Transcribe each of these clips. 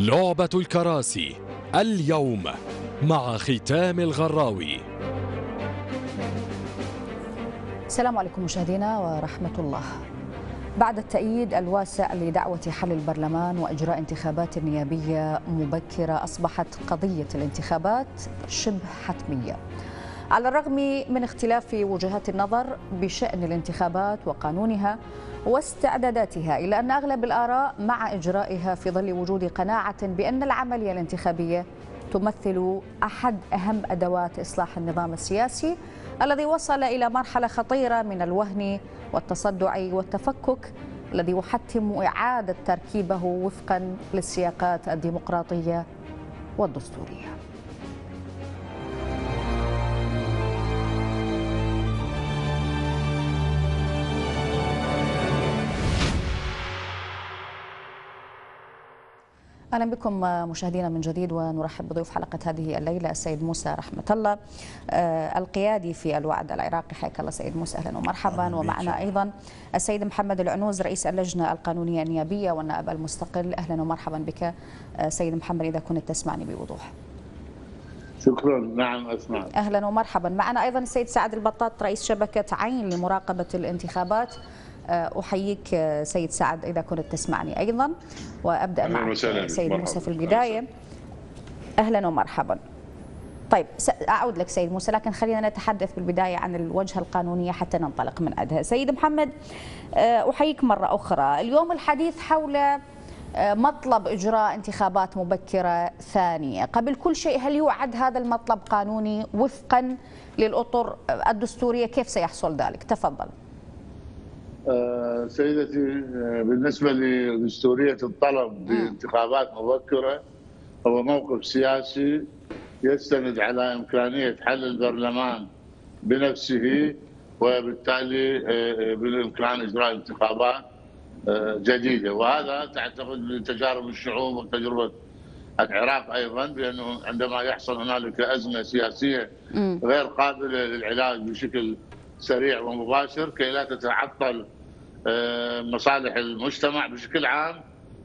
لعبة الكراسي اليوم مع ختام الغراوي. السلام عليكم مشاهدينا ورحمة الله. بعد التأييد الواسع لدعوة حل البرلمان وإجراء انتخابات نيابية مبكرة، أصبحت قضية الانتخابات شبه حتمية. على الرغم من اختلاف وجهات النظر بشأن الانتخابات وقانونها واستعداداتها، إلا أن أغلب الآراء مع إجرائها في ظل وجود قناعة بأن العملية الانتخابية تمثل أحد أهم أدوات إصلاح النظام السياسي الذي وصل إلى مرحلة خطيرة من الوهن والتصدع والتفكك، الذي يحتم إعادة تركيبه وفقا للسياقات الديمقراطية والدستورية. أهلا بكم مشاهدينا من جديد، ونرحب بضيوف حلقة هذه الليلة السيد موسى رحمة الله القيادي في الوعد العراقي. حياك الله سيد موسى، أهلا ومرحبا. ومعنا أيضا السيد محمد العنوز رئيس اللجنة القانونية النيابية والنائب المستقل. أهلا ومرحبا بك سيد محمد، إذا كنت تسمعني بوضوح. شكرا، نعم أسمع. أهلا ومرحبا. معنا أيضا السيد سعد البطاط رئيس شبكة عين لمراقبة الانتخابات. أحييك سيد سعد إذا كنت تسمعني أيضا، وأبدأ مع سيد موسى في البداية. أهلا ومرحبا. طيب أعود لك سيد موسى، لكن خلينا نتحدث بالبداية عن الوجهة القانونية حتى ننطلق من أدها. سيد محمد، أحييك مرة أخرى. اليوم الحديث حول مطلب إجراء انتخابات مبكرة ثانية. قبل كل شيء، هل يعد هذا المطلب قانوني وفقا للأطر الدستورية؟ كيف سيحصل ذلك؟ تفضل. سيدتي، بالنسبة لدستورية الطلب بانتخابات مبكرة، هو موقف سياسي يستند على إمكانية حل البرلمان بنفسه، وبالتالي بالإمكان إجراء انتخابات جديدة. وهذا تعتقد من تجارب الشعوب وتجربة العراق أيضا، بأنه عندما يحصل هنالك أزمة سياسية غير قابلة للعلاج بشكل سريع ومباشر كي لا تتعطل مصالح المجتمع بشكل عام،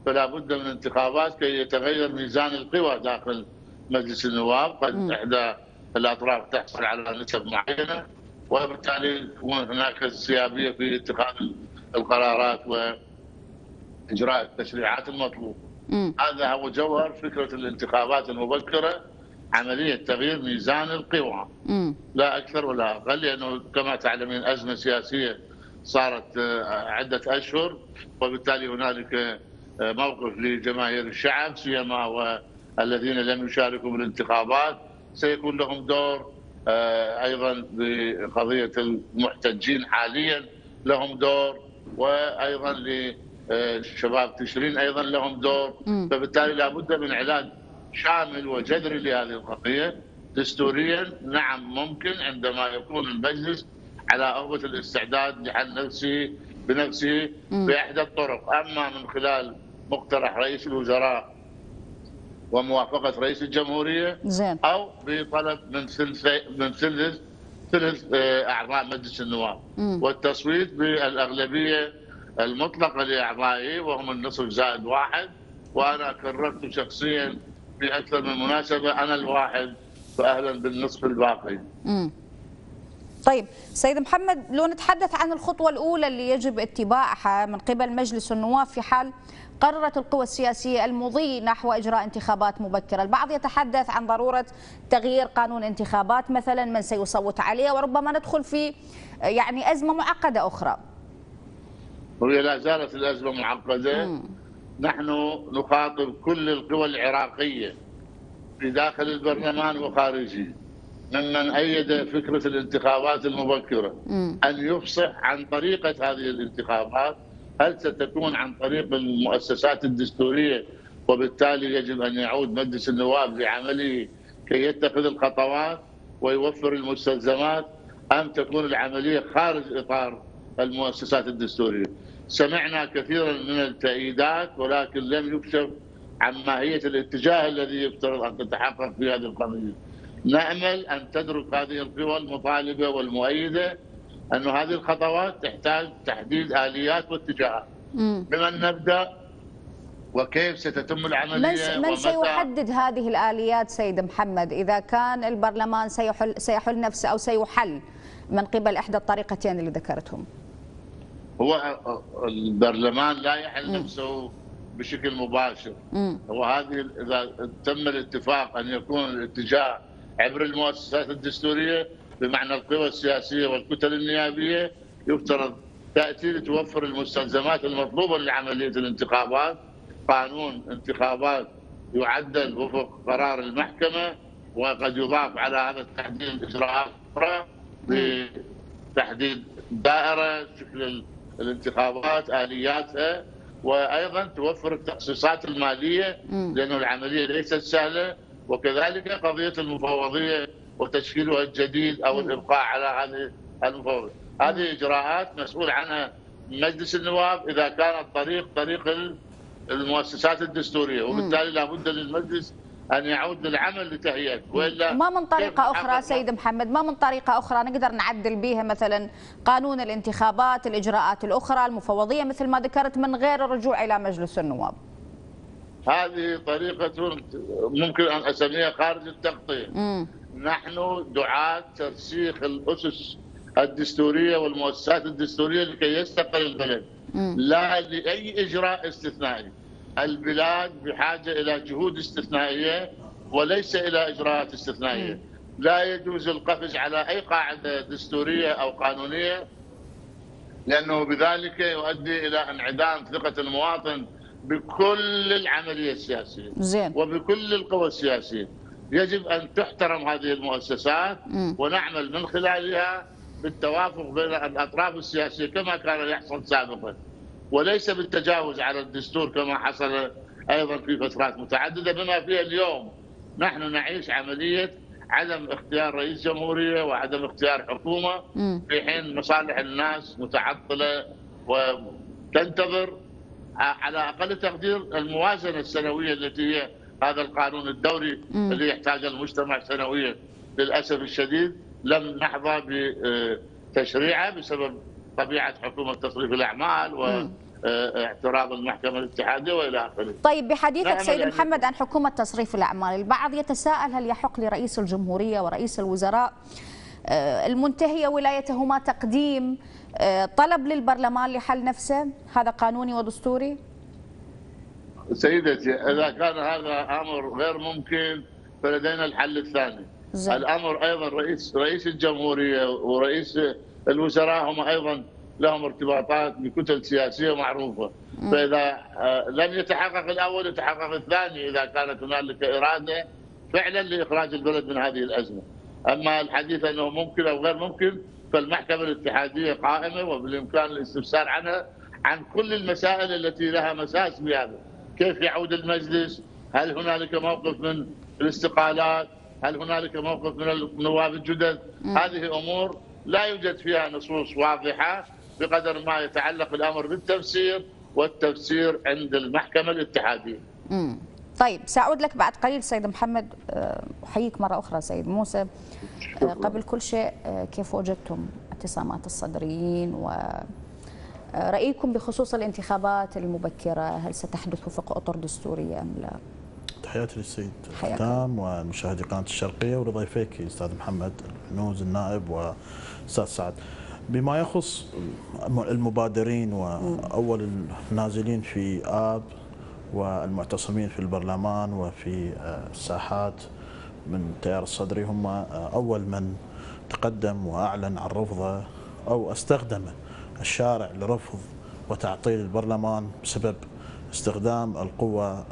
فلا بد من انتخابات كي يتغير ميزان القوى داخل مجلس النواب. قد إحدى الأطراف تحصل على نسب معينة، وبالتالي تكون هناك انسيابية في اتخاذ القرارات وإجراء التشريعات المطلوبة. هذا هو جوهر فكرة الانتخابات المبكرة، عملية تغيير ميزان القوى، لا أكثر ولا أقل. لأنه كما تعلمين أزمة سياسية صارت عدة أشهر، وبالتالي هنالك موقف لجماهير الشعب سيما والذين لم يشاركوا بالانتخابات. سيكون لهم دور أيضا بقضية المحتجين، حاليا لهم دور، وأيضا لشباب تشرين أيضا لهم دور. فبالتالي لا بد من علاج شامل وجذري لهذه القضية دستوريا. نعم، ممكن عندما يكون المجلس على أهبة الاستعداد لحل نفسه بنفسه بإحدى الطرق، أما من خلال مقترح رئيس الوزراء وموافقة رئيس الجمهورية، أو بطلب من ثلث أعضاء مجلس النواب، والتصويت بالأغلبية المطلقة لأعضائه وهم النصف زائد واحد. وأنا كررت شخصيا في أكثر من مناسبة، أنا الواحد فأهلا بالنصف الباقي. طيب سيد محمد، لو نتحدث عن الخطوة الأولى اللي يجب اتباعها من قبل مجلس النواب في حال قررت القوى السياسية المضي نحو إجراء انتخابات مبكرة. البعض يتحدث عن ضرورة تغيير قانون انتخابات مثلا، من سيصوت عليه، وربما ندخل في يعني أزمة معقدة أخرى. وهي لا زالت الأزمة معقدة. نحن نخاطب كل القوى العراقية في داخل البرلمان وخارجه، ممن أيد فكرة الانتخابات المبكرة، أن يفصح عن طريقة هذه الانتخابات. هل ستكون عن طريق المؤسسات الدستورية؟ وبالتالي يجب أن يعود مجلس النواب لعمله كي يتخذ الخطوات ويوفر المستلزمات، أم تكون العملية خارج إطار المؤسسات الدستورية؟ سمعنا كثيرا من التأييدات، ولكن لم يكشف عن ماهية الاتجاه الذي يفترض أن تتحقق في هذه القضية. نأمل أن تدرك هذه القوى المطالبة والمؤيدة أن هذه الخطوات تحتاج تحديد آليات واتجاهات. بمن نبدأ؟ وكيف ستتم العملية؟ من سيحدد هذه الآليات سيد محمد إذا كان البرلمان سيحل نفسه أو سيحل من قبل إحدى الطريقتين اللي ذكرتهم؟ هو البرلمان لا يحل نفسه بشكل مباشر. وهذه إذا تم الاتفاق أن يكون الاتجاه عبر المؤسسات الدستورية بمعنى القوى السياسية والكتل النيابية، يفترض تأتي لتوفر المستلزمات المطلوبة لعملية الانتخابات، قانون انتخابات يعدل وفق قرار المحكمة، وقد يضاف على هذا التحديد إجراءات أخرى بتحديد دائرة شكل الانتخابات آلياتها، وأيضا توفر التخصيصات المالية لأن العملية ليست سهلة، وكذلك قضية المفوضية وتشكيلها الجديد أو الإبقاء على هذه المفوضية. هذه إجراءات مسؤول عنها مجلس النواب إذا كان الطريق طريق المؤسسات الدستورية، وبالتالي لابد للمجلس أن يعود للعمل لتهيئته، وإلا ما من طريقة أخرى سيد محمد؟ ما من طريقة أخرى نقدر نعدل بها مثلا قانون الانتخابات، الإجراءات الأخرى، المفوضية مثل ما ذكرت، من غير الرجوع إلى مجلس النواب؟ هذه طريقة ممكن أن أسميها خارج التغطية. نحن دعاة ترسيخ الأسس الدستورية والمؤسسات الدستورية لكي يستقل البلد، لا لأي إجراء استثنائي. البلاد بحاجة إلى جهود استثنائية وليس إلى إجراءات استثنائية. لا يجوز القفز على أي قاعدة دستورية أو قانونية، لأنه بذلك يؤدي إلى انعدام ثقة المواطن بكل العملية السياسية وبكل القوى السياسية. يجب أن تحترم هذه المؤسسات ونعمل من خلالها بالتوافق بين الأطراف السياسية كما كان يحصل سابقا، وليس بالتجاوز على الدستور كما حصل أيضا في فترات متعددة بما فيها اليوم. نحن نعيش عملية عدم اختيار رئيس جمهورية وعدم اختيار حكومة، في حين مصالح الناس متعطلة وتنتظر على أقل تقدير الموازنة السنوية التي هي هذا القانون الدوري اللي يحتاج المجتمع سنويا. للأسف الشديد لم نحظى بتشريعه بسبب طبيعة حكومة تصريف الأعمال واعتراض المحكمة الاتحادية وإلى آخره. طيب بحديثك سيد محمد عن حكومة تصريف الأعمال، البعض يتساءل هل يحق لرئيس الجمهورية ورئيس الوزراء المنتهية ولايتهما تقديم طلب للبرلمان لحل نفسه؟ هذا قانوني ودستوري؟ سيدتي إذا كان هذا أمر غير ممكن فلدينا الحل الثاني. الأمر أيضا رئيس الجمهورية ورئيس الوزراء هم أيضا لهم ارتباطات بكتل سياسية معروفة، فإذا لم يتحقق الأول يتحقق الثاني إذا كانت هنالك إرادة فعلا لإخراج البلد من هذه الأزمة. أما الحديث أنه ممكن أو غير ممكن فالمحكمة الاتحادية قائمة وبالإمكان الاستفسار عنها عن كل المسائل التي لها مساس بهذا. كيف يعود المجلس؟ هل هنالك موقف من الاستقالات؟ هل هنالك موقف من النواب الجدد؟ هذه أمور لا يوجد فيها نصوص واضحة بقدر ما يتعلق الأمر بالتفسير، والتفسير عند المحكمة الاتحادية. طيب سأعود لك بعد قليل سيد محمد. أحييك مرة أخرى سيد موسى. قبل كل شيء، كيف وجدتم اعتصامات الصدريين ورأيكم بخصوص الانتخابات المبكرة؟ هل ستحدث وفق أطر دستورية أم لا؟ تحياتي للسيد ختام ومشاهدي قناة الشرقية ولضيفيك أستاذ محمد العنوز النائب وأستاذ سعد. بما يخص المبادرين وأول النازلين في آب والمعتصمين في البرلمان وفي الساحات من التيار الصدري، هم أول من تقدم وأعلن عن رفضه أو استخدم الشارع لرفض وتعطيل البرلمان بسبب استخدام قوى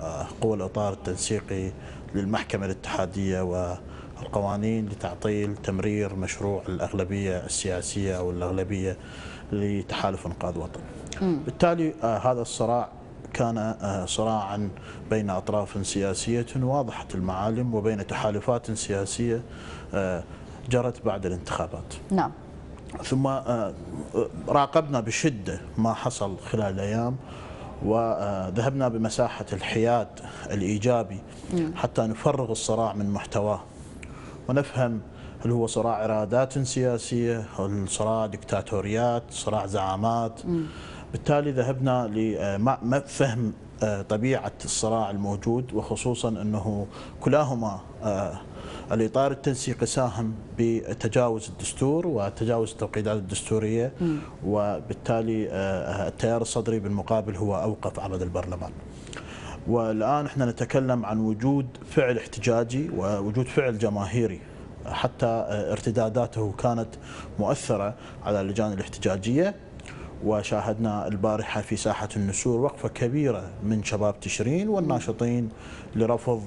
الإطار التنسيقي للمحكمة الاتحادية والقوانين لتعطيل تمرير مشروع الأغلبية السياسية أو الأغلبية لتحالف إنقاذ وطن. بالتالي هذا الصراع كان صراعا بين أطراف سياسية واضحة المعالم وبين تحالفات سياسية جرت بعد الانتخابات. نعم. ثم راقبنا بشدة ما حصل خلال الأيام وذهبنا بمساحة الحياد الإيجابي حتى نفرغ الصراع من محتواه ونفهم هل هو صراع إرادات سياسية، هل صراع دكتاتوريات، صراع زعامات. بالتالي ذهبنا لفهم طبيعة الصراع الموجود، وخصوصا أنه كلاهما الإطار التنسيقي ساهم بتجاوز الدستور وتجاوز التوقيدات الدستورية، وبالتالي التيار الصدري بالمقابل هو أوقف عمل البرلمان. والآن احنا نتكلم عن وجود فعل احتجاجي ووجود فعل جماهيري، حتى ارتداداته كانت مؤثرة على اللجان الاحتجاجية. وشاهدنا البارحة في ساحة النسور وقفة كبيرة من شباب تشرين والناشطين لرفض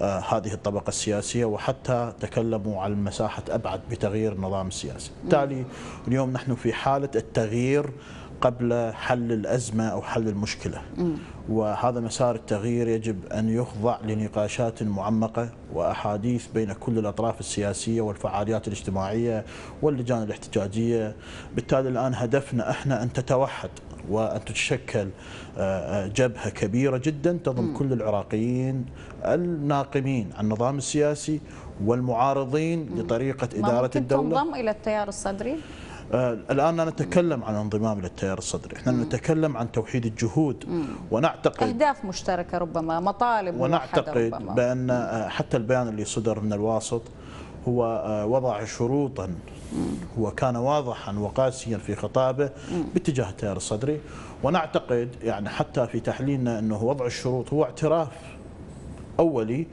هذه الطبقة السياسية، وحتى تكلموا عن مساحة أبعد بتغيير النظام السياسي. بالتالي اليوم نحن في حالة التغيير قبل حل الأزمة أو حل المشكلة، وهذا مسار التغيير يجب أن يخضع لنقاشات معمقة وأحاديث بين كل الأطراف السياسية والفعاليات الاجتماعية واللجان الاحتجاجية. بالتالي الآن هدفنا احنا أن تتوحد وأن تتشكل جبهة كبيرة جدا تضم كل العراقيين الناقمين عن النظام السياسي والمعارضين لطريقة إدارة الدولة. تنضم إلى التيار الصدري؟ الآن لا نتكلم عن انضمام للتيار الصدري، احنا نتكلم عن توحيد الجهود، ونعتقد أهداف مشتركة ربما، مطالب موحدة ربما. ونعتقد بأن حتى البيان اللي صدر من الواسط هو وضع شروطا وكان واضحا وقاسيا في خطابه باتجاه التيار الصدري. ونعتقد يعني حتى في تحليلنا أنه وضع الشروط هو اعتراف أولي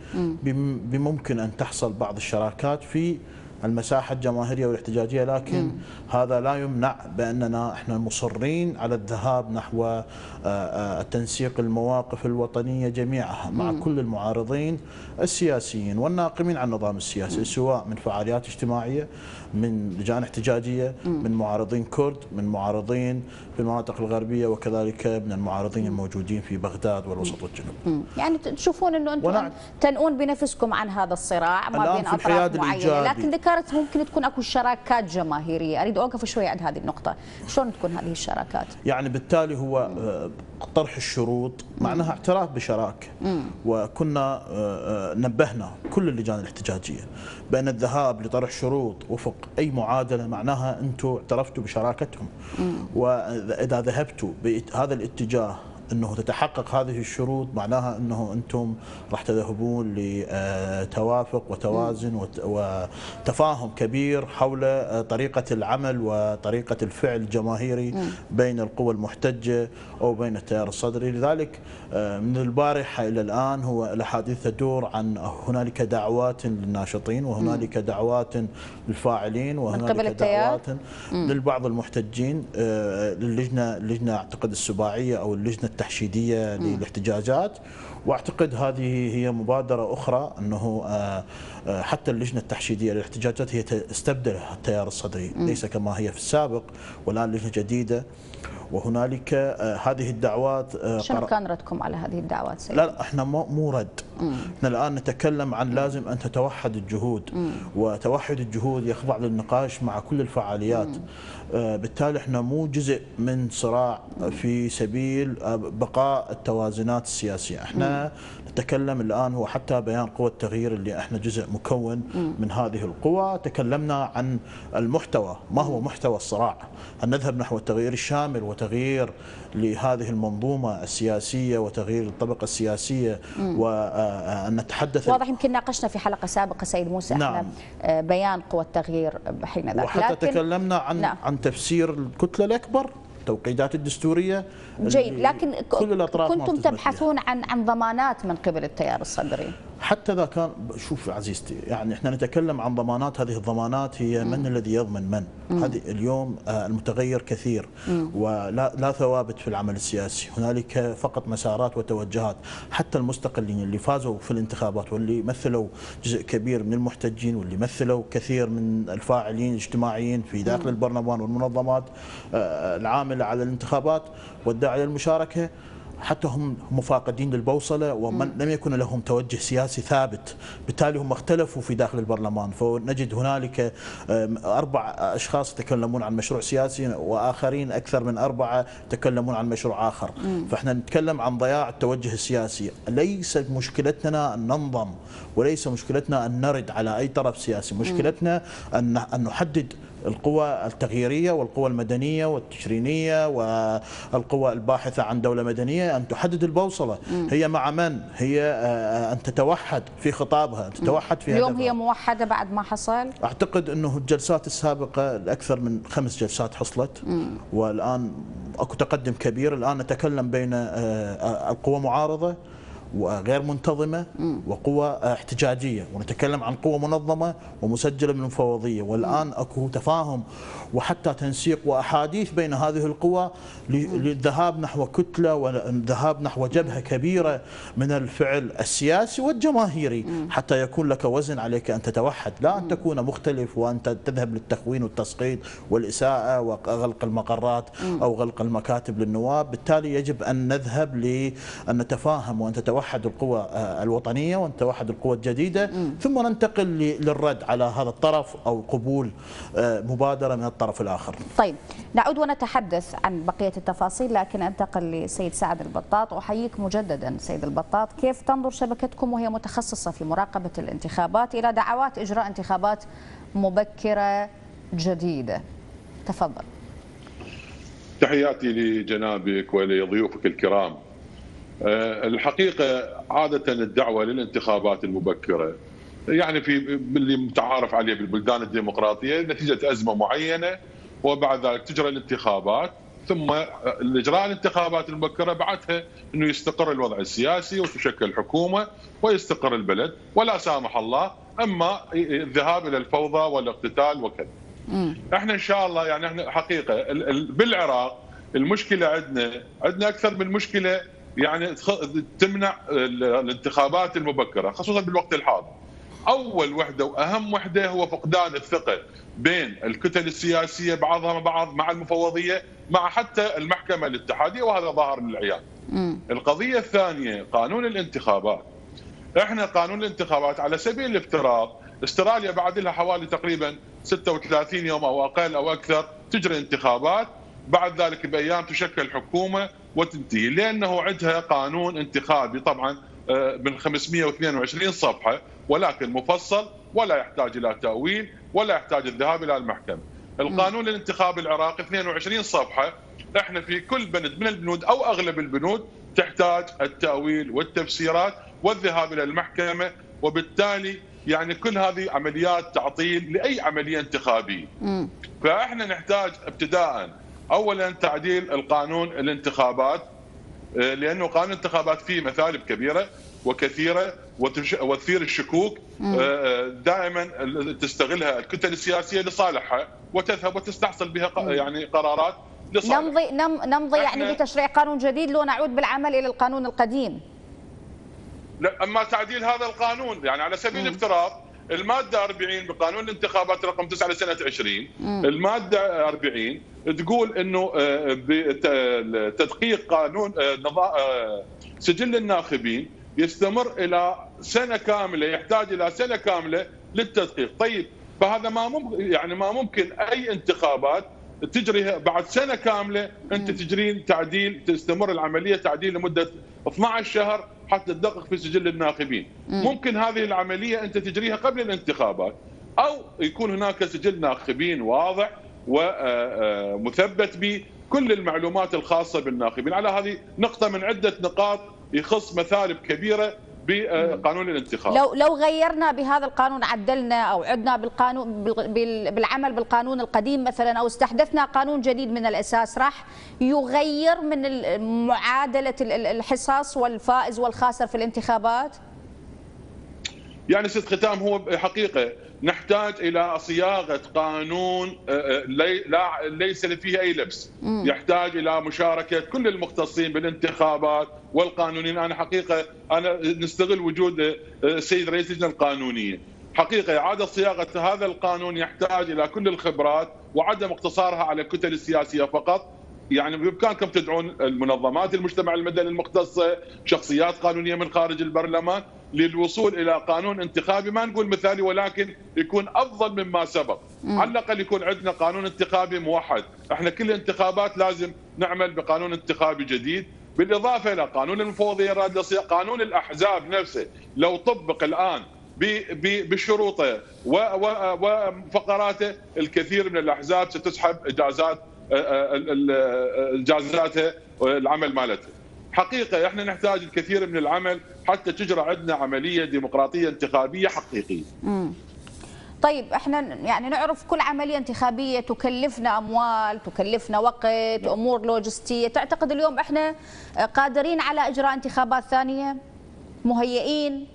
بممكن أن تحصل بعض الشراكات في المساحة الجماهيرية والاحتجاجية، لكن هذا لا يمنع بأننا احنا مصرين على الذهاب نحو تنسيق المواقف الوطنية جميعها مع كل المعارضين السياسيين والناقمين عن النظام السياسي، سواء من فعاليات اجتماعية، من لجان احتجاجية، من معارضين كرد، من معارضين في المناطق الغربية، وكذلك من المعارضين الموجودين في بغداد والوسط والجنوب. يعني تشوفون أنه أنتم تنؤون بنفسكم عن هذا الصراع ما بين أطراف معينة، لكن ذكرت ممكن تكون اكو شراكات جماهيرية. اريد اوقف شوي عند هذه النقطة، شلون تكون هذه الشراكات؟ يعني بالتالي هو طرح الشروط معناها اعتراف بشراكة، وكنا نبهنا كل اللجان الاحتجاجية بأن الذهاب لطرح شروط وفق أي معادلة معناها أنتم اعترفتوا بشراكتهم، وإذا ذهبتوا بهذا الاتجاه أنه تتحقق هذه الشروط معناها أنه أنتم راح تذهبون لتوافق وتوازن وتفاهم كبير حول طريقة العمل وطريقة الفعل الجماهيري بين القوى المحتجة أو بين التيار الصدري. لذلك من البارحة إلى الآن هو الأحاديث تدور عن هنالك دعوات للناشطين، وهنالك دعوات للفاعلين، وهنالك دعوات للبعض المحتجين للجنة أعتقد السباعية أو اللجنة التحشيدية للاحتجاجات. واعتقد هذه هي مبادرة أخرى، أنه حتى اللجنة التحشيدية للاحتجاجات هي استبدلها التيار الصدري، ليس كما هي في السابق، والآن لجنة جديدة. وهنالك هذه الدعوات شنو كان ردكم على هذه الدعوات سيد؟ لا احنا مو رد، احنا الآن نتكلم عن لازم أن تتوحد الجهود، وتوحد الجهود يخضع للنقاش مع كل الفعاليات. بالتالي احنا مو جزء من صراع في سبيل بقاء التوازنات السياسية. احنا نتكلم الآن، هو حتى بيان قوى التغيير اللي احنا جزء مكون من هذه القوى، تكلمنا عن المحتوى، ما هو محتوى الصراع، أن نذهب نحو التغيير الشامل وتغيير لهذه المنظومة السياسية وتغيير الطبقة السياسية، وأن نتحدث. واضح يمكن ناقشنا في حلقة سابقة سيد موسى نعم. احنا بيان قوى التغيير حين ذاك، وحتى لكن تكلمنا عن نعم. عن تفسير الكتلة الأكبر، التوقيدات الدستورية. جيد، لكن كنتم تبحثون عن ضمانات من قبل التيار الصدري حتى إذا كان. شوف عزيزتي، يعني احنا نتكلم عن ضمانات، هذه الضمانات هي من الذي يضمن من؟ هذه اليوم المتغير كثير، ولا ثوابت في العمل السياسي، هنالك فقط مسارات وتوجهات. حتى المستقلين اللي فازوا في الانتخابات واللي مثلوا جزء كبير من المحتجين واللي مثلوا كثير من الفاعلين الاجتماعيين في داخل البرلمان والمنظمات العاملة على الانتخابات والداعية للمشاركة، حتى هم مفاقدين للبوصلة ومن لم يكن لهم توجه سياسي ثابت. بالتالي هم اختلفوا في داخل البرلمان، فنجد هنالك 4 أشخاص يتكلمون عن مشروع سياسي، وآخرين أكثر من 4 يتكلمون عن مشروع آخر. فإحنا نتكلم عن ضياع التوجه السياسي. ليس مشكلتنا أن ننضم، وليس مشكلتنا أن نرد على أي طرف سياسي، مشكلتنا أن نحدد القوى التغييرية والقوى المدنية والتشرينية والقوى الباحثة عن دولة مدنية هي أن تحدد البوصلة، هي مع من، هي أن تتوحد في خطابها، أن تتوحد في اليوم هدفها. هي موحدة بعد ما حصل؟ أعتقد أنه الجلسات السابقة أكثر من 5 جلسات حصلت، والآن أكو تقدم كبير. الآن نتكلم بين القوى معارضة وغير منتظمة وقوى احتجاجية، ونتكلم عن قوى منظمة ومسجلة من المفوضية، والآن أكو تفاهم وحتى تنسيق وأحاديث بين هذه القوى للذهاب نحو كتلة والذهاب نحو جبهة كبيرة من الفعل السياسي والجماهيري، حتى يكون لك وزن عليك أن تتوحد، لا أن تكون مختلف وأن تذهب للتخوين والتسقيط والإساءة وغلق المقرات أو غلق المكاتب للنواب. بالتالي يجب أن نذهب لأن نتفاهم وأن تتوحد القوى الوطنية ونتوحد القوى الجديدة، ثم ننتقل للرد على هذا الطرف أو قبول مبادرة من الطرف الآخر. طيب، نعود ونتحدث عن بقية التفاصيل، لكن أنتقل لسيد سعد البطاط. أحييك مجددا سيد البطاط، كيف تنظر شبكتكم وهي متخصصة في مراقبة الانتخابات إلى دعوات إجراء انتخابات مبكرة جديدة؟ تفضل. تحياتي لجنابك ولضيوفك الكرام. الحقيقة عادة الدعوة للانتخابات المبكرة يعني في اللي متعارف عليه بالبلدان الديمقراطية نتيجة أزمة معينة، وبعد ذلك تجرى الانتخابات، ثم إجراء الانتخابات المبكرة بعدها أنه يستقر الوضع السياسي وتشكل حكومة ويستقر البلد، ولا سامح الله أما الذهاب إلى الفوضى والاقتتال وكذا. احنا إن شاء الله يعني احنا حقيقة بالعراق المشكلة عندنا أكثر من مشكلة يعني تمنع الانتخابات المبكرة خصوصا بالوقت الحاضر. أول وحدة وأهم وحدة هو فقدان الثقة بين الكتل السياسية بعضها مع بعض، مع المفوضية، مع حتى المحكمة الاتحادية، وهذا ظاهر للعيان. القضية الثانية قانون الانتخابات. احنا قانون الانتخابات على سبيل الافتراض استراليا بعد لها حوالي تقريبا 36 يوم أو أقل أو أكثر تجري انتخابات، بعد ذلك بأيام تشكل حكومة وتنتهي، لأنه عندها قانون انتخابي طبعا من 522 صفحة ولكن مفصل ولا يحتاج إلى تأويل ولا يحتاج الذهاب إلى المحكمة. القانون الانتخابي العراقي 22 صفحة، احنا في كل بند من البنود أو أغلب البنود تحتاج التأويل والتفسيرات والذهاب إلى المحكمة، وبالتالي يعني كل هذه عمليات تعطيل لأي عملية انتخابية. فاحنا نحتاج ابتداءً أولا تعديل القانون الانتخابات، لأنه قانون الانتخابات فيه مثالب كبيرة وكثيرة وتثير الشكوك، دائما تستغلها الكتل السياسية لصالحها وتذهب وتستحصل بها يعني قرارات لصالحها. نمضي يعني بتشريع قانون جديد لو نعود بالعمل إلى القانون القديم. لا، أما تعديل هذا القانون يعني على سبيل الافتراض المادة 40 بقانون الانتخابات رقم 9 لسنة 20، المادة 40 تقول انه بتدقيق قانون سجل الناخبين يستمر الى سنة كاملة، يحتاج الى سنة كاملة للتدقيق. طيب فهذا ما ممكن اي انتخابات تجري بعد سنة كاملة انت تجرين تعديل، تستمر العملية تعديل لمدة 12 شهر حتى تدقق في سجل الناخبين. ممكن هذه العملية أنت تجريها قبل الانتخابات، أو يكون هناك سجل ناخبين واضح ومثبت بكل المعلومات الخاصة بالناخبين. على هذه نقطة من عدة نقاط يخص مثالب كبيرة بقانون الانتخاب. لو غيرنا بهذا القانون، عدلنا أو عدنا بالقانون بالعمل بالقانون القديم مثلا، أو استحدثنا قانون جديد من الأساس، راح يغير من معادلة الحصص والفائز والخاسر في الانتخابات. يعني سيد ختام، هو حقيقة نحتاج إلى صياغة قانون ليس فيه أي لبس، يحتاج إلى مشاركة كل المختصين بالانتخابات والقانونين. أنا حقيقة نستغل وجود السيد رئيس اللجنة القانونية، حقيقة إعادة صياغة هذا القانون يحتاج إلى كل الخبرات وعدم اقتصارها على الكتل السياسية فقط. يعني بإمكانكم تدعون المنظمات المجتمع المدني المختصة، شخصيات قانونية من خارج البرلمان، للوصول إلى قانون انتخابي ما نقول مثالي ولكن يكون أفضل مما سبق. على الأقل يكون عندنا قانون انتخابي موحد. احنا كل الانتخابات لازم نعمل بقانون انتخابي جديد، بالإضافة إلى قانون المفوضية الراد لصياغة قانون الأحزاب نفسه. لو طبق الآن بشروطه وفقراته، الكثير من الأحزاب ستسحب إجازاتها والعمل مالتها. حقيقة احنا نحتاج الكثير من العمل حتى تجرى عندنا عملية ديمقراطية انتخابية حقيقية. طيب احنا يعني نعرف كل عملية انتخابية تكلفنا اموال، تكلفنا وقت، امور لوجستية، تعتقد اليوم احنا قادرين على اجراء انتخابات ثانية؟ مهيئين؟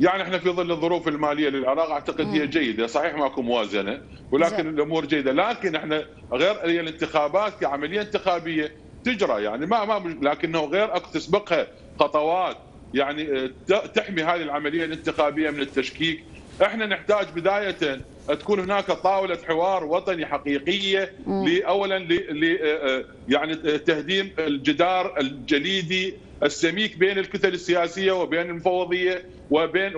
يعني احنا في ظل الظروف الماليه للعراق اعتقد هي جيده، صحيح ماكو موازنه ولكن الامور جيده، لكن احنا غير هي الانتخابات كعمليه انتخابيه تجرى يعني ما لكنه غير اكو تسبقها خطوات يعني تحمي هذه العمليه الانتخابيه من التشكيك. احنا نحتاج بدايه تكون هناك طاوله حوار وطني حقيقيه اولا يعني تهديم الجدار الجليدي السميك بين الكتل السياسيه وبين المفوضيه وبين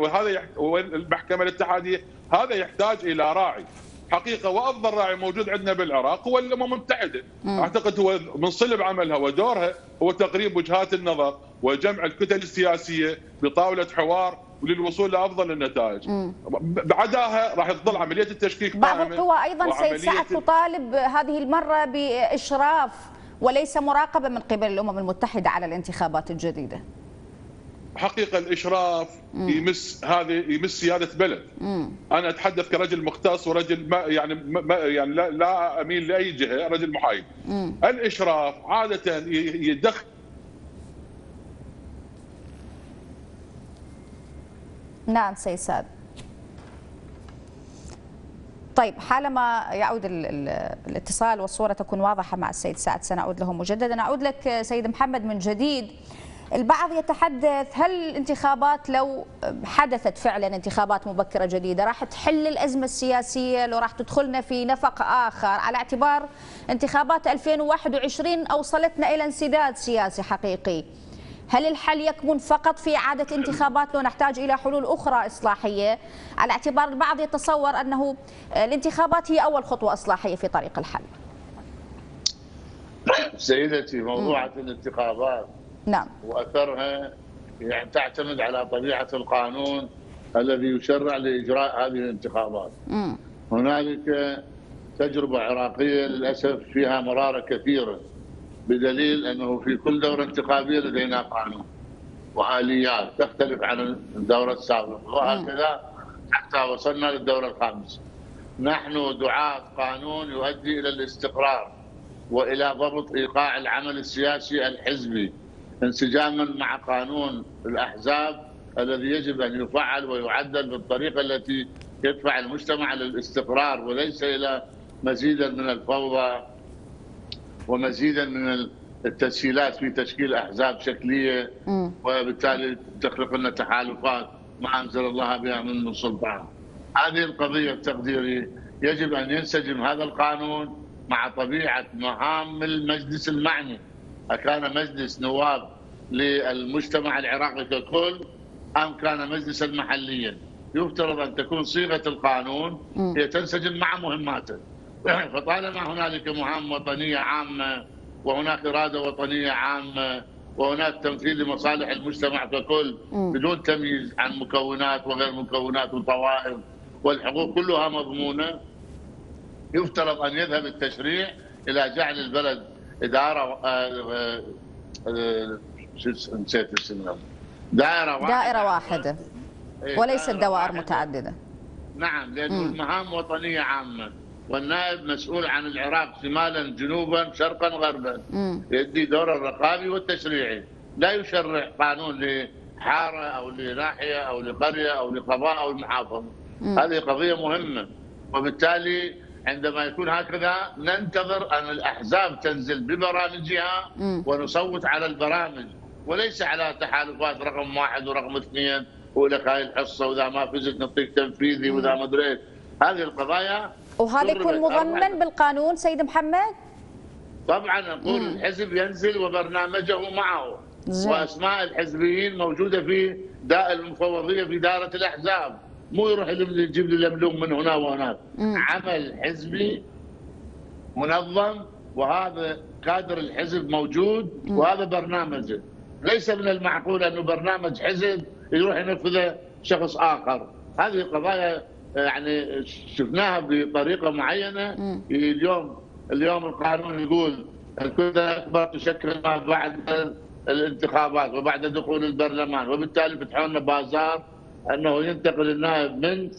المحكمه الاتحاديه، هذا يحتاج الى راعي حقيقه وافضل راعي موجود عندنا بالعراق هو الامم المتحده، اعتقد هو من صلب عملها ودورها هو تقريب وجهات النظر وجمع الكتل السياسيه بطاوله حوار وللوصول لافضل النتائج. بعدها راح تظل عمليه التشكيك بعض القوى ايضا سيد سعد تطالب هذه المره باشراف وليس مراقبة من قبل الأمم المتحدة على الانتخابات الجديدة. حقيقة الإشراف يمس سيادة بلد. أنا أتحدث كرجل مختص ورجل يعني لا أميل لأي جهة، رجل محايد. الإشراف عادة يدخل. نعم سيد سعد. طيب حالما يعود الاتصال والصورة تكون واضحة مع السيد سعد سنعود له مجددا. أعود لك سيد محمد من جديد. البعض يتحدث هل الانتخابات لو حدثت فعلا انتخابات مبكرة جديدة راح تحل الأزمة السياسية، لو راح تدخلنا في نفق آخر، على اعتبار انتخابات 2021 أوصلتنا إلى انسداد سياسي حقيقي. هل الحل يكمن فقط في إعادة انتخابات لو نحتاج إلى حلول أخرى إصلاحية، على اعتبار البعض يتصور أنه الانتخابات هي أول خطوة إصلاحية في طريق الحل؟ سيدتي موضوع الانتخابات نعم وأثرها يعني تعتمد على طبيعة القانون الذي يشرع لإجراء هذه الانتخابات. هنالك تجربة عراقية للأسف فيها مرارة كثيرة، بدليل أنه في كل دورة انتخابية لدينا قانون وآليات تختلف عن الدورة السابقة وهكذا حتى وصلنا للدورة الخامسة. نحن دعاة قانون يؤدي إلى الاستقرار وإلى ضبط إيقاع العمل السياسي الحزبي انسجاما مع قانون الأحزاب الذي يجب أن يفعل ويعدل بالطريقة التي يدفع المجتمع للاستقرار وليس إلى مزيدا من الفوضى ومزيدا من التسهيلات في تشكيل احزاب شكليه وبالتالي تخلق لنا تحالفات ما انزل الله بها من سلطان. هذه القضيه بتقديري يجب ان ينسجم هذا القانون مع طبيعه مهام المجلس المعني. اكان مجلس نواب للمجتمع العراقي ككل ام كان مجلسا محليا؟ يفترض ان تكون صيغه القانون هي تنسجم مع مهماته. فطالما هنالك مهام وطنيه عامه وهناك اراده وطنيه عامه وهناك تمثيل لمصالح المجتمع ككل بدون تمييز عن مكونات وغير مكونات وطوائف والحقوق كلها مضمونه، يفترض ان يذهب التشريع الى جعل البلد اداره دائره واحده وليست دوائر متعدده. نعم لانه المهام وطنيه عامه والنائب مسؤول عن العراق شمالا جنوبا شرقا غربا، يؤدي دور الرقابي والتشريعي، لا يشرع قانون لحاره او لناحيه او لقريه او لقضاء او محافظه. هذه قضيه مهمه، وبالتالي عندما يكون هكذا ننتظر ان الاحزاب تنزل ببرامجها ونصوت على البرامج وليس على تحالفات رقم واحد ورقم اثنين ولك هاي الحصه واذا ما فزت نعطيك تنفيذي واذا ما ادريت. هذه القضايا وهذا يكون مضمن بالقانون سيد محمد؟ طبعا نقول الحزب ينزل وبرنامجه معه واسماء الحزبيين موجوده في دائره المفوضيه في دائره الاحزاب، مو يروح يجيب لي لملوم من هنا وهناك. عمل حزبي منظم وهذا كادر الحزب موجود وهذا برنامجه. ليس من المعقول انه برنامج حزب يروح ينفذه شخص اخر. هذه قضايا يعني شفناها بطريقه معينه. اليوم القانون يقول الكتلة الأكبر تشكل بعد الانتخابات وبعد دخول البرلمان، وبالتالي فتحوا لنا بازار أنه ينتقل النائب من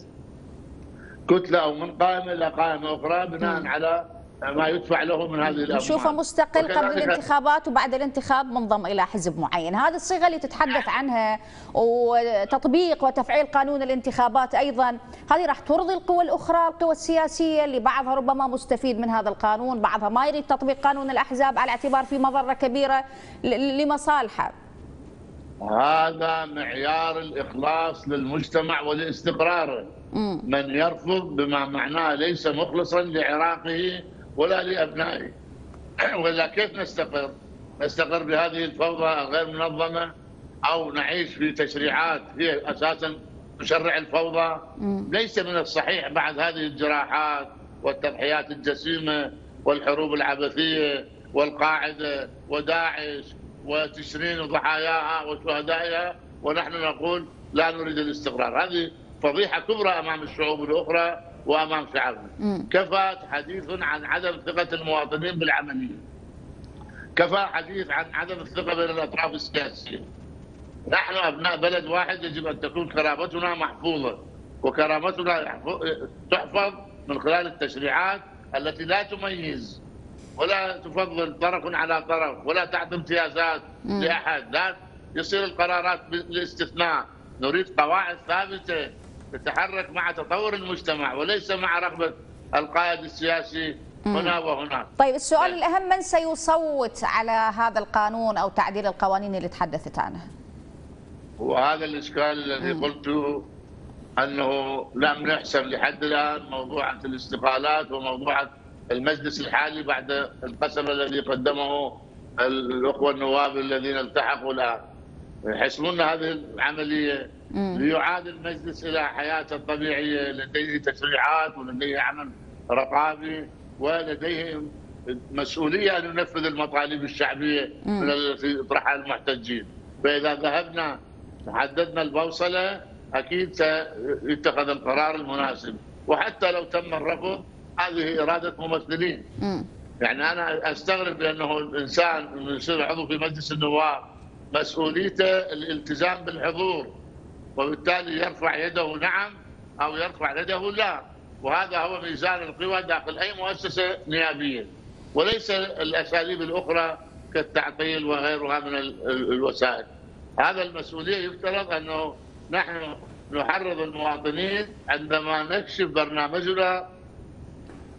كتلة أو من قائمة إلى قائمة أخرى بناء على ما يدفع له من هذه الأموال. نشوفه مستقل قبل الانتخابات وبعد الانتخاب منضم إلى حزب معين. هذه الصيغة اللي تتحدث عنها وتطبيق وتفعيل قانون الانتخابات أيضا، هذه راح ترضي القوى الأخرى، القوى السياسية اللي بعضها ربما مستفيد من هذا القانون، بعضها ما يريد تطبيق قانون الأحزاب على اعتبار في مضرة كبيرة لمصالحه. هذا معيار الإخلاص للمجتمع ولاستقراره. من يرفض بما معناه ليس مخلصا لعراقه ولا لأبنائه. ولا كيف نستقر؟ نستقر بهذه الفوضى الغير منظمة أو نعيش في تشريعات هي أساسا تشرع الفوضى؟ ليس من الصحيح بعد هذه الجراحات والتضحيات الجسيمة والحروب العبثية والقاعدة وداعش وتشرين وضحاياها وشهدائها، ونحن نقول لا نريد الاستقرار. هذه فضيحة كبرى أمام الشعوب الأخرى وأمام شعبنا. كفى حديث عن عدم ثقة المواطنين بالعملية، كفى حديث عن عدم الثقة بين الأطراف السياسية. نحن أبناء بلد واحد، يجب أن تكون كرامتنا محفوظة، وكرامتنا تحفظ من خلال التشريعات التي لا تميز ولا تفضل طرف على طرف ولا تعطي امتيازات لأحد. لا يصير القرارات بالاستثناء. نريد قواعد ثابتة تتحرك مع تطور المجتمع وليس مع رغبة القائد السياسي هنا وهناك. طيب السؤال الأهم، من سيصوت على هذا القانون أو تعديل القوانين اللي تحدثت عنها؟ وهذا الإشكال الذي قلته، أنه لم يحسب لحد الآن موضوعة الاستقالات وموضوعة المجلس الحالي بعد القسم الذي قدمه الأخوة النواب الذين التحقوا الآن. يحسمون لنا هذه العملية ليعاد المجلس إلى حياته الطبيعية. لديه تشريعات ولديه عمل رقابي ولديه مسؤولية أن ينفذ المطالب الشعبية التي يطرحها المحتجين. فإذا ذهبنا حددنا البوصلة أكيد سيتخذ القرار المناسب. وحتى لو تم الرفض، هذه إرادة ممثلين. يعني أنا أستغرب بأنه الإنسان يصير عضو في مجلس النواب مسؤوليته الالتزام بالحضور، وبالتالي يرفع يده نعم أو يرفع يده لا. وهذا هو ميزان القوى داخل أي مؤسسة نيابية، وليس الأساليب الأخرى كالتعطيل وغيرها من الوسائل. هذا المسؤولية يفترض أنه نحن نحرض المواطنين عندما نكشف برنامجنا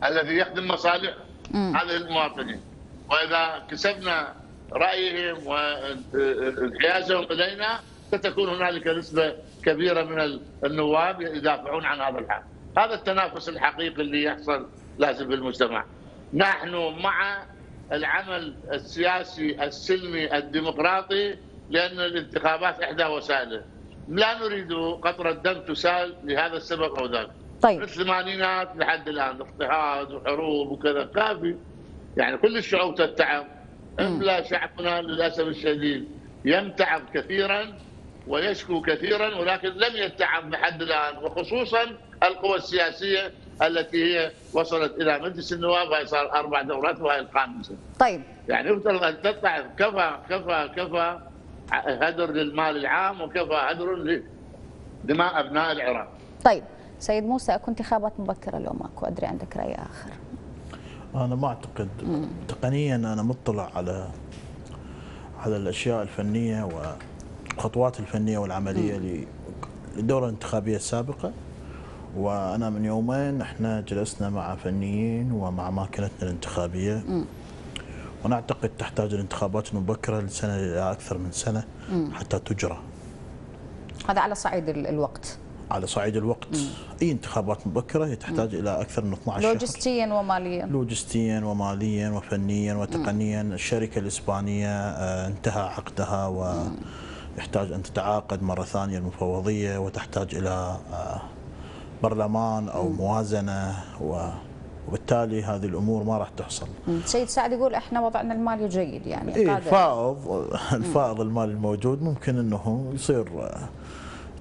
الذي يخدم مصالح هذه المواطنين. وإذا كسبنا رأيهم وانحيازهم إلينا، ستكون هنالك نسبة كبيرة من النواب يدافعون عن هذا الحق. هذا التنافس الحقيقي اللي يحصل لازم في المجتمع. نحن مع العمل السياسي السلمي الديمقراطي، لأن الانتخابات إحدى وسائله. لا نريد قطرة دم تسال لهذا السبب أو ذاك. طيب. في الثمانينات لحد الآن اضطهاد وحروب وكذا كافي، يعني كل الشعوب تتعب. إلا شعبنا للأسف الشديد يمتعب كثيرا ويشكو كثيرا، ولكن لم يتعب لحد الآن، وخصوصا القوى السياسية التي هي وصلت إلى مجلس النواب. هاي صار 4 دورات وهي الخامسة. طيب. يعني يفترض أن تتعب. كفى هدر للمال العام، وكفى هدر لدماء أبناء العراق. طيب سيد موسى، اكو انتخابات مبكره لو ماكو، ادري عندك راي اخر. انا ما اعتقد تقنيا انا مطلع على الاشياء الفنيه والخطوات الفنيه والعمليه للدوره الانتخابيه السابقه، وانا من يومين احنا جلسنا مع فنيين ومع ماكينتنا الانتخابيه. وانا اعتقد تحتاج الانتخابات المبكره لسنه الى اكثر من سنه حتى تجرى. هذا على صعيد الوقت. على صعيد الوقت اي انتخابات مبكره تحتاج الى اكثر من 12 شهر لوجستيا وماليا وفنيا وتقنيا. الشركه الاسبانيه انتهى عقدها ويحتاج ان تتعاقد مره ثانيه المفوضيه، وتحتاج الى برلمان او موازنه، وبالتالي هذه الامور ما راح تحصل. سيد سعد يقول احنا وضعنا المالي جيد، يعني إيه الفائض المالي الموجود ممكن انه يصير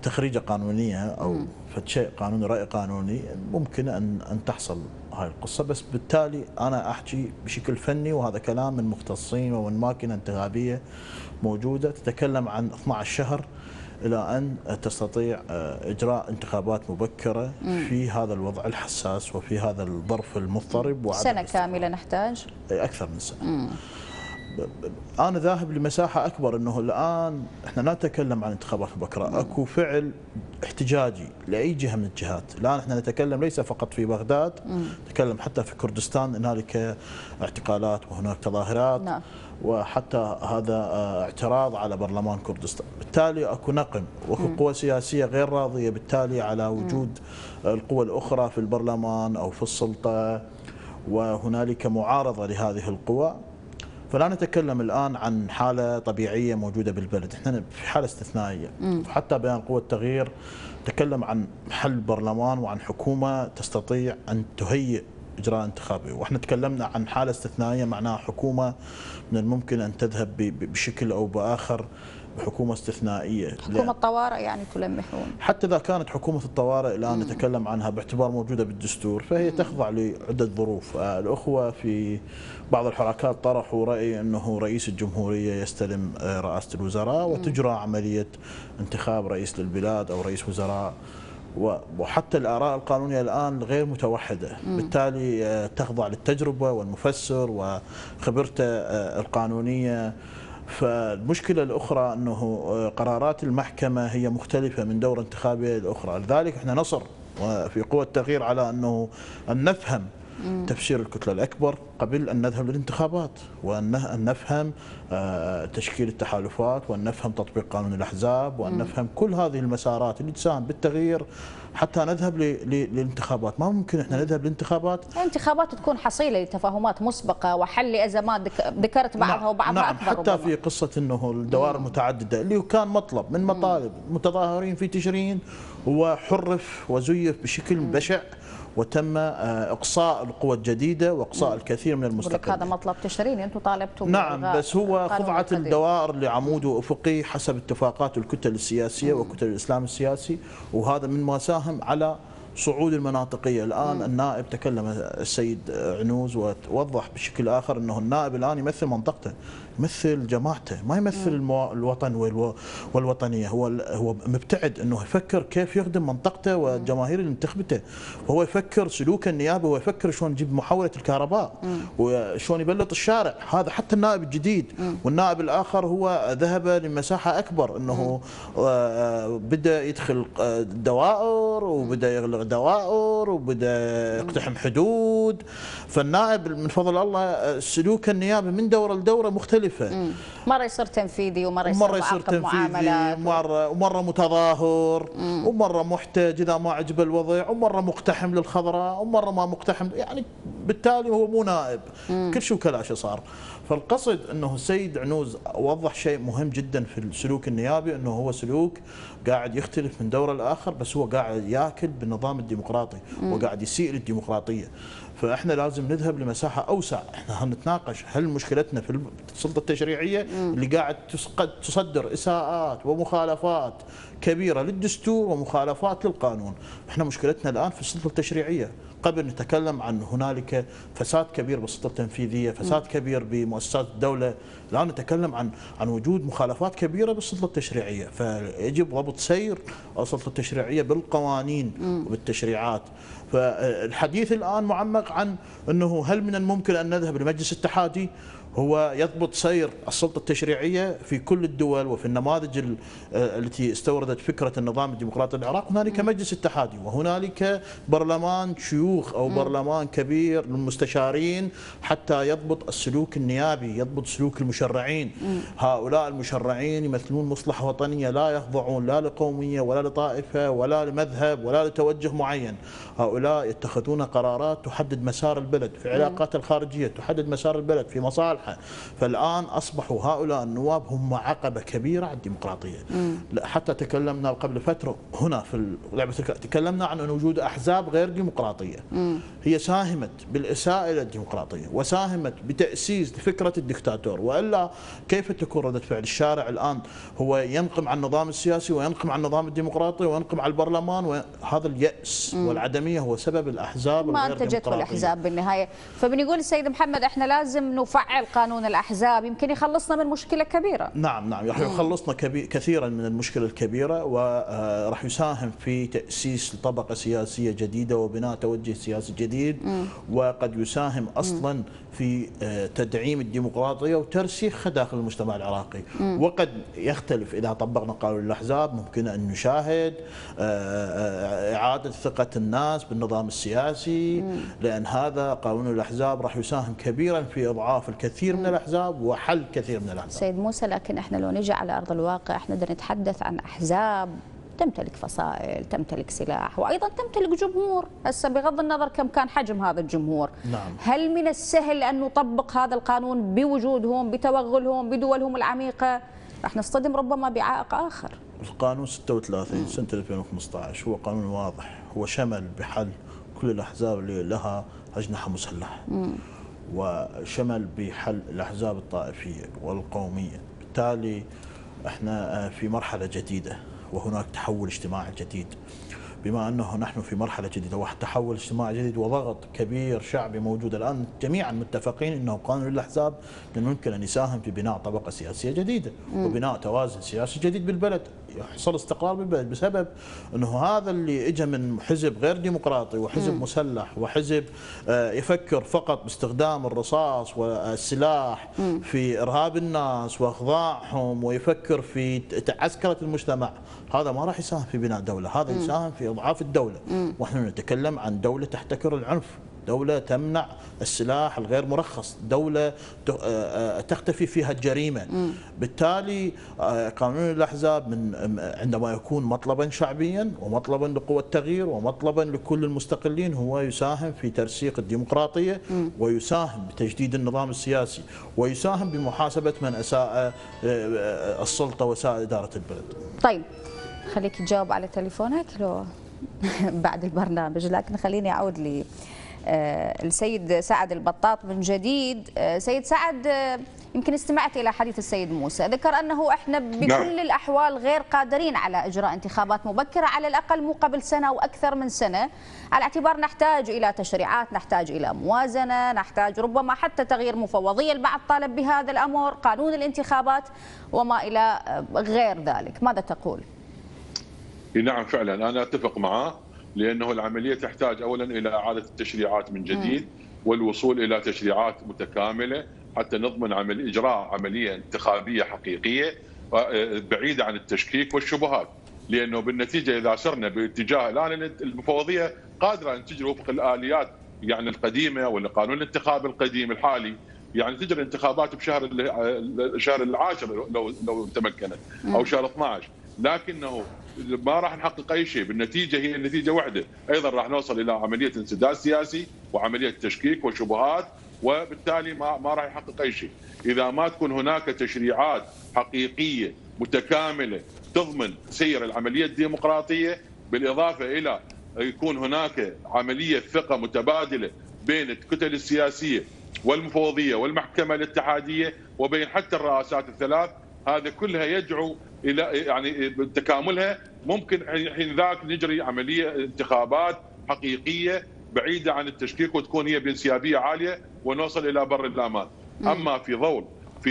تخريجة قانونية أو فد شيء قانوني، رأي قانوني، ممكن أن تحصل هاي القصه، بس بالتالي انا احكي بشكل فني، وهذا كلام من مختصين ومن ماكينه انتخابيه موجوده تتكلم عن 12 شهر الى ان تستطيع اجراء انتخابات مبكره في هذا الوضع الحساس وفي هذا الظرف المضطرب. سنه كامله نحتاج؟ اكثر من سنه. انا ذاهب لمساحه اكبر، انه الان احنا لا نتكلم عن انتخابات مبكره، اكو فعل احتجاجي لاي جهه من الجهات، الان احنا نتكلم ليس فقط في بغداد، نتكلم حتى في كردستان هنالك اعتقالات وهناك تظاهرات، نعم. وحتى هذا اعتراض على برلمان كردستان، بالتالي اكو نقم واكو قوى سياسيه غير راضيه بالتالي على وجود القوى الاخرى في البرلمان او في السلطه، وهنالك معارضه لهذه القوى. فلا نتكلم الآن عن حالة طبيعية موجودة بالبلد، احنا في حالة استثنائية. حتى بيان قوى التغيير تكلم عن حل برلمان وعن حكومة تستطيع أن تهيئ إجراء انتخابي، واحنا تكلمنا عن حالة استثنائية معناها حكومة من الممكن أن تذهب بشكل أو بآخر بحكومة استثنائية، حكومة الطوارئ يعني تلمحون، حتى إذا كانت حكومة الطوارئ الآن نتكلم عنها باعتبار موجودة بالدستور، فهي تخضع لعدة ظروف. الأخوة في بعض الحركات طرحوا رأي أنه رئيس الجمهورية يستلم رئاسة الوزراء وتجرى عملية انتخاب رئيس للبلاد أو رئيس وزراء، وحتى الآراء القانونية الآن غير متوحدة، بالتالي تخضع للتجربة والمفسر وخبرته القانونية. فالمشكلة الأخرى أنه قرارات المحكمة هي مختلفة من دورة انتخابية الأخرى، لذلك احنا نصر في قوى التغيير على أنه أن نفهم تفسير الكتلة الأكبر قبل أن نذهب للانتخابات، وأن نفهم تشكيل التحالفات، وأن نفهم تطبيق قانون الأحزاب، وأن نفهم كل هذه المسارات اللي تساهم بالتغيير حتى نذهب للانتخابات. ما ممكن احنا نذهب للانتخابات، الانتخابات تكون حصيلة لتفاهمات مسبقة وحل لأزمات ذكرت بعضها وبعضها، نعم، أكبر حتى في قصة أنه الدوائر المتعددة اللي كان مطلب من مطالب المتظاهرين في تشرين، وحرف وزيف بشكل بشع، وتم اقصاء القوى الجديده واقصاء الكثير من المستقبل. هذا مطلب تشرين انتم طالبتم، نعم، بس هو خضعه الدوائر لعمود افقي حسب اتفاقات الكتل السياسيه وكتل الاسلام السياسي، وهذا مما ساهم على صعود المناطقيه. الان النائب تكلم السيد عنوز ووضح بشكل اخر انه النائب الان يمثل منطقته، يمثل جماعته، ما يمثل الوطن والوطنيه، هو مبتعد انه يفكر كيف يخدم منطقته والجماهير اللي انتخبته، وهو يفكر سلوك النيابه، ويفكر شلون يجيب محاوله الكهرباء وشلون يبلط الشارع. هذا حتى النائب الجديد، والنائب الاخر هو ذهب لمساحه اكبر، انه بدا يدخل دوائر وبدا يغلق دوائر وبدا يقتحم حدود. فالنائب من فضل الله سلوك النيابه من دوره لدوره مختلف، مرة يصير تنفيذي ومرة يصير تنفيذي، ومرة متظاهر، ومرة محتج إذا ما عجب الوضع، ومرة مقتحم للخضراء، ومرة ما مقتحم، يعني بالتالي هو مو نائب، كل شو كلاشه صار. فالقصد أنه السيد عنوز وضح شيء مهم جدا في السلوك النيابي، أنه هو سلوك قاعد يختلف من دورة لآخر، بس هو قاعد ياكل بالنظام الديمقراطي وقاعد يسيء للديمقراطية. فاحنا لازم نذهب لمساحه اوسع، احنا هنتناقش هل مشكلتنا في السلطه التشريعيه اللي قاعد تصدر اساءات ومخالفات كبيره للدستور ومخالفات للقانون، احنا مشكلتنا الان في السلطه التشريعيه، قبل نتكلم عن هنالك فساد كبير بالسلطه التنفيذيه، فساد كبير بمؤسسات الدوله، الان نتكلم عن وجود مخالفات كبيره بالسلطه التشريعيه، فيجب ضبط سير السلطه التشريعيه بالقوانين وبالتشريعات. فالحديث الآن معمق عن أنه هل من الممكن أن نذهب لمجلس التحادي، هو يضبط سير السلطة التشريعية في كل الدول وفي النماذج التي استوردت فكرة النظام الديمقراطي العراق. هنالك مجلس التحادي، وهنالك برلمان شيوخ أو برلمان كبير للمستشارين حتى يضبط السلوك النيابي، يضبط سلوك المشرعين. هؤلاء المشرعين يمثلون مصلحة وطنية، لا يخضعون لا لقومية ولا لطائفة ولا لمذهب ولا لتوجه معين. هؤلاء يتخذون قرارات تحدد مسار البلد في علاقات الخارجية، تحدد مسار البلد في مصالح صالحة. فالآن أصبحوا هؤلاء النواب هم عقبة كبيرة على الديمقراطية. حتى تكلمنا قبل فترة هنا في لعبة تكلمنا عن أن وجود أحزاب غير ديمقراطية هي ساهمت بالإساءة إلى الديمقراطية وساهمت بتأسيس فكرة الدكتاتور، وإلا كيف تكون ردة فعل الشارع الآن؟ هو ينقم على النظام السياسي وينقم على النظام الديمقراطي وينقم على البرلمان، وهذا اليأس والعدمية هو سبب الأحزاب ما أنتجته الأحزاب بالنهاية. فبنقول السيد محمد احنا لازم نفعل قانون الأحزاب، يمكن يخلصنا من مشكلة كبيرة. نعم نعم يخلصنا كثيرا من المشكلة الكبيرة، وراح يساهم في تأسيس طبقة سياسية جديدة وبناء توجه سياسي جديد، وقد يساهم أصلا في تدعيم الديمقراطية وترسيخها داخل المجتمع العراقي. وقد يختلف إذا طبقنا قانون الأحزاب، ممكن أن نشاهد إعادة ثقة الناس بالنظام السياسي، لأن هذا قانون الأحزاب راح يساهم كبيرا في إضعاف الكثير من الأحزاب وحل كثير من الأحزاب. سيد موسى، لكن احنا لو نجي على أرض الواقع احنا نتحدث عن أحزاب تمتلك فصائل، تمتلك سلاح، وأيضا تمتلك جمهور. هسه بغض النظر كم كان حجم هذا الجمهور، نعم. هل من السهل أن نطبق هذا القانون بوجودهم بتوغلهم بدولهم العميقة؟ راح نصطدم ربما بعائق آخر. القانون 36 سنة 2015 هو قانون واضح، هو شمل بحل كل الأحزاب اللي لها أجنحة مسلحة، وشمل بحل الأحزاب الطائفية والقومية. بالتالي احنا في مرحلة جديدة وهناك تحول اجتماعي جديد، بما أنه نحن في مرحلة جديدة وتحول اجتماعي جديد وضغط كبير شعبي موجود الآن. جميعا متفقين أنه قانون الأحزاب يمكن أن يساهم في بناء طبقة سياسية جديدة وبناء توازن سياسي جديد بالبلد، يحصل استقرار بالبلد، بسبب أنه هذا اللي إجا من حزب غير ديمقراطي وحزب مسلح وحزب يفكر فقط باستخدام الرصاص والسلاح في إرهاب الناس وإخضاعهم ويفكر في عسكرة المجتمع، هذا ما راح يساهم في بناء دولة، هذا يساهم في إضعاف الدولة. ونحن نتكلم عن دولة تحتكر العنف، دولة تمنع السلاح الغير مرخص، دولة تختفي فيها الجريمة. بالتالي قانون الأحزاب عندما يكون مطلبا شعبيا ومطلبا لقوى التغيير ومطلبا لكل المستقلين، هو يساهم في ترسيخ الديمقراطية ويساهم بتجديد النظام السياسي ويساهم بمحاسبة من أساء السلطة وساء إدارة البلد. طيب خليك تجاوب على تليفونك لو بعد البرنامج، لكن خليني أعود لي السيد سعد البطاط من جديد. سيد سعد، يمكن استمعت إلى حديث السيد موسى، ذكر أنه إحنا بكل الأحوال غير قادرين على إجراء انتخابات مبكرة، على الأقل مو قبل سنة وأكثر من سنة، على اعتبار نحتاج إلى تشريعات، نحتاج إلى موازنة، نحتاج ربما حتى تغيير مفوضية، البعض طالب بهذا الأمر، قانون الانتخابات وما إلى غير ذلك. ماذا تقول؟ نعم فعلا أنا أتفق معه، لأنه العملية تحتاج أولا إلى إعادة التشريعات من جديد والوصول إلى تشريعات متكاملة حتى نضمن إجراء عملية انتخابية حقيقية بعيدة عن التشكيك والشبهات، لأنه بالنتيجة إذا سرنا باتجاه الآن المفوضية قادرة أن تجري وفق الآليات يعني القديمة ولا قانون الانتخاب القديم الحالي، يعني تجري الانتخابات بشهر العاشر لو تمكنت أو شهر 12، لكنه ما راح نحقق اي شيء، بالنتيجه هي النتيجه واحده، ايضا راح نوصل الى عمليه انسداد سياسي وعمليه تشكيك وشبهات، وبالتالي ما راح يحقق اي شيء، اذا ما تكون هناك تشريعات حقيقيه متكامله تضمن سير العمليه الديمقراطيه، بالاضافه الى يكون هناك عمليه ثقه متبادله بين الكتل السياسيه والمفوضيه والمحكمه الاتحاديه وبين حتى الرئاسات الثلاث، هذا كلها يدعو الى يعني تكاملها، ممكن حين ذاك نجري عمليه انتخابات حقيقيه بعيده عن التشكيك وتكون هي بانسيابيه عاليه ونوصل الى بر الامان. اما في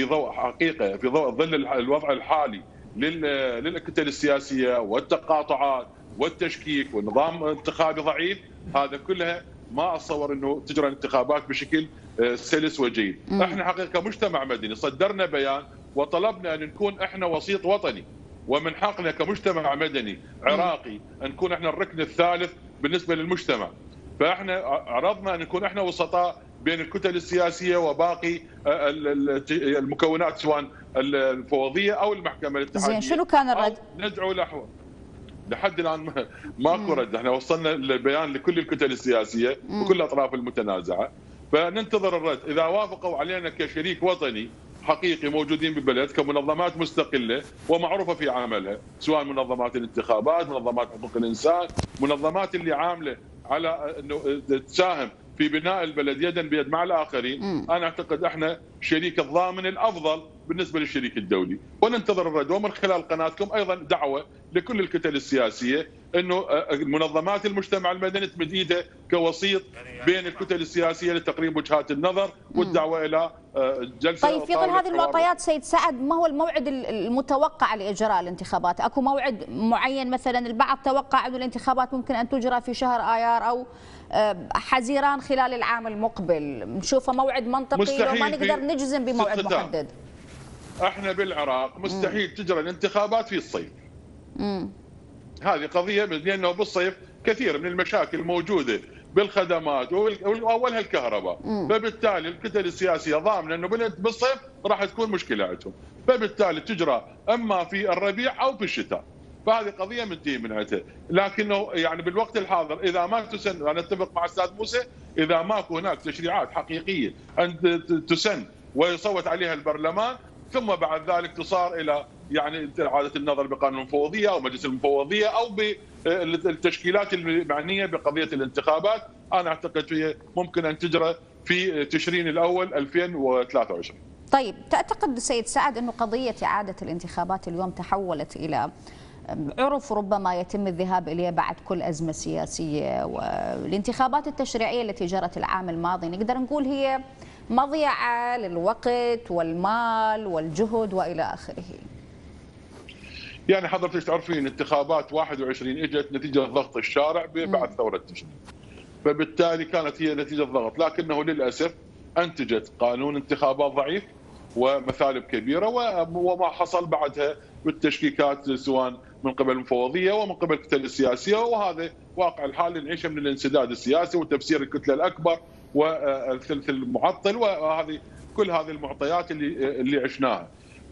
ضوء حقيقه في ضوء ظل الوضع الحالي للكتل السياسيه والتقاطعات والتشكيك والنظام انتخابي ضعيف، هذا كلها ما اتصور انه تجرى الانتخابات بشكل سلس وجيد. احنا حقيقه مجتمع مدني صدرنا بيان وطلبنا أن نكون إحنا وسيط وطني، ومن حقنا كمجتمع مدني عراقي أن نكون إحنا الركن الثالث بالنسبة للمجتمع، فإحنا عرضنا أن نكون إحنا وسطاء بين الكتل السياسية وباقي المكونات سواء الفوضية أو المحكمة الاتحادية. زين شنو كان الرد؟ ندعو لحوار لحد الآن ماكو رد، إحنا وصلنا البيان لكل الكتل السياسية وكل الأطراف المتنازعة، فننتظر الرد. إذا وافقوا علينا كشريك وطني حقيقي موجودين بالبلد كمنظمات مستقلة ومعروفة في عملها، سواء منظمات الانتخابات، منظمات حقوق الإنسان، منظمات اللي عاملة على أنه تساهم في بناء البلد يدا بيد مع الآخرين، أنا أعتقد احنا شريك الضامن الأفضل بالنسبة للشريك الدولي. وننتظر الرد، ومن خلال قناتكم أيضا دعوة لكل الكتل السياسية أنه منظمات المجتمع المدني تمد إيدها كوسيط بين الكتل السياسية لتقريب وجهات النظر والدعوة إلى جلسة. طيب في ظل هذه المعطيات سيد سعد، ما هو الموعد المتوقع لإجراء الانتخابات؟ أكو موعد معين؟ مثلا البعض توقع أن الانتخابات ممكن أن تجرى في شهر آيار أو حزيران خلال العام المقبل، نشوفه موعد منطقي لو ما نقدر نجزم بموعد محدد. احنا بالعراق مستحيل تجرى الانتخابات في الصيف. هذه قضيه، لانه بالصيف كثير من المشاكل موجوده بالخدمات واولها الكهرباء، فبالتالي الكتل السياسيه ضامنه انه بالصيف راح تكون مشكله عندهم، فبالتالي تجرى اما في الربيع او في الشتاء. فهذه قضيه منتهي من عتها، لكنه يعني بالوقت الحاضر اذا ما تسن، انا اتفق مع الاستاذ موسى، اذا ماكو هناك تشريعات حقيقيه ان تسن ويصوت عليها البرلمان، ثم بعد ذلك تصار الى يعني اعاده النظر بقانون المفوضيه او مجلس المفوضيه او بالتشكيلات المعنيه بقضيه الانتخابات، انا اعتقد هي ممكن ان تجرى في تشرين الاول 2023. طيب تعتقد سيد سعد انه قضيه اعاده الانتخابات اليوم تحولت الى عرف ربما يتم الذهاب اليه بعد كل ازمه سياسيه، والانتخابات التشريعيه التي جرت العام الماضي نقدر نقول هي مضيعة للوقت والمال والجهد والى اخره. يعني حضرتك تعرفين انتخابات 21 اجت نتيجه ضغط الشارع بعد ثوره تشرين، فبالتالي كانت هي نتيجه ضغط، لكنه للاسف انتجت قانون انتخابات ضعيف ومثالب كبيره، وما حصل بعدها بالتشكيكات سواء من قبل المفوضيه ومن قبل الكتل السياسيه، وهذا واقع الحال اللي نعيشه من الانسداد السياسي وتفسير الكتله الاكبر والثلث المعطل، وهذه كل هذه المعطيات اللي عشناها.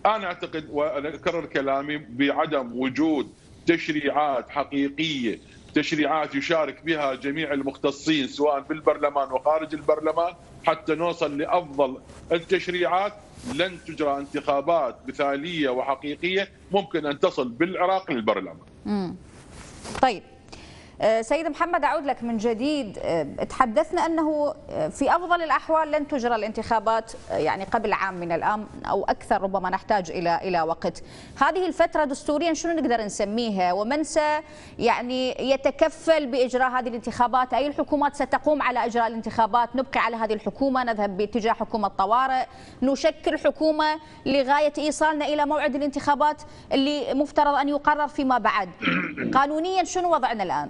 انا اعتقد وانا اكرر كلامي بعدم وجود تشريعات حقيقيه، تشريعات يشارك بها جميع المختصين سواء في البرلمان وخارج البرلمان حتى نوصل لافضل التشريعات، لن تجرى انتخابات مثاليه وحقيقيه ممكن ان تصل بالعراق للبرلمان. طيب سيد محمد أعود لك من جديد، تحدثنا أنه في أفضل الأحوال لن تجرى الانتخابات يعني قبل عام من الآن أو أكثر، ربما نحتاج إلى وقت. هذه الفترة دستوريا شنو نقدر نسميها، ومن يعني يتكفل بإجراء هذه الانتخابات؟ أي الحكومات ستقوم على إجراء الانتخابات؟ نبقي على هذه الحكومة، نذهب باتجاه حكومة طوارئ، نشكل حكومة لغاية إيصالنا إلى موعد الانتخابات اللي مفترض أن يقرر فيما بعد؟ قانونيا شنو وضعنا الآن؟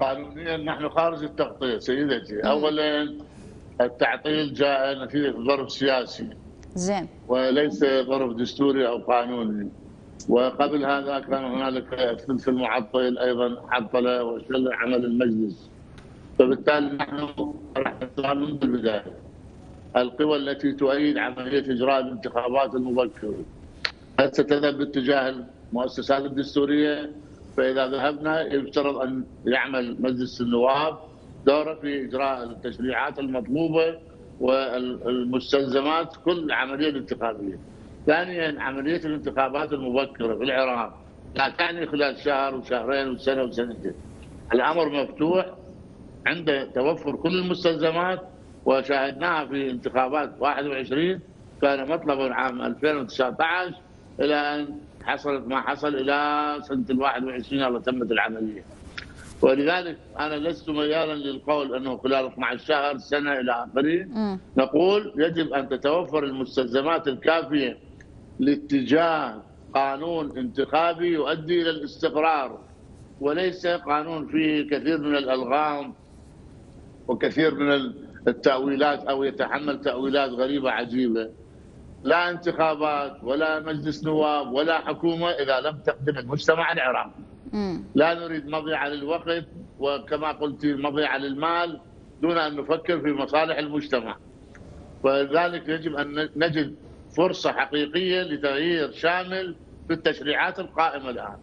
قانونيا نحن خارج التغطية سيدتي. اولا التعطيل جاء نتيجة ظرف سياسي زين وليس ظرف دستوري او قانوني، وقبل هذا كان هنالك الثلث المعطل ايضا عطل وشل عمل المجلس، فبالتالي نحن رحنا منذ البداية القوى التي تؤيد عملية اجراء الانتخابات المبكرة هل ستذهب باتجاه المؤسسات الدستورية؟ فإذا ذهبنا يفترض أن يعمل مجلس النواب دوره في إجراء التشريعات المطلوبة والمستلزمات كل عملية انتخابية. ثانيا عملية الانتخابات المبكرة في العراق لا تعني خلال شهر وشهرين وسنة وسنتين، الأمر مفتوح عند توفر كل المستلزمات، وشاهدناها في انتخابات 21 كان مطلب عام 2019 إلى أن حصلت ما حصل إلى سنة 21 الله تمت العملية. ولذلك أنا لست ميالا للقول أنه خلال 12 شهر سنة إلى آخره، نقول يجب أن تتوفر المستلزمات الكافية لاتجاه قانون انتخابي يؤدي إلى الاستقرار، وليس قانون فيه كثير من الألغام وكثير من التأويلات أو يتحمل تأويلات غريبة عجيبة. لا انتخابات ولا مجلس نواب ولا حكومة إذا لم تخدم المجتمع العراقي. لا نريد مضيعة للوقت وكما قلت مضيعة للمال دون أن نفكر في مصالح المجتمع، ولذلك يجب أن نجد فرصة حقيقية لتغيير شامل في التشريعات القائمة الآن.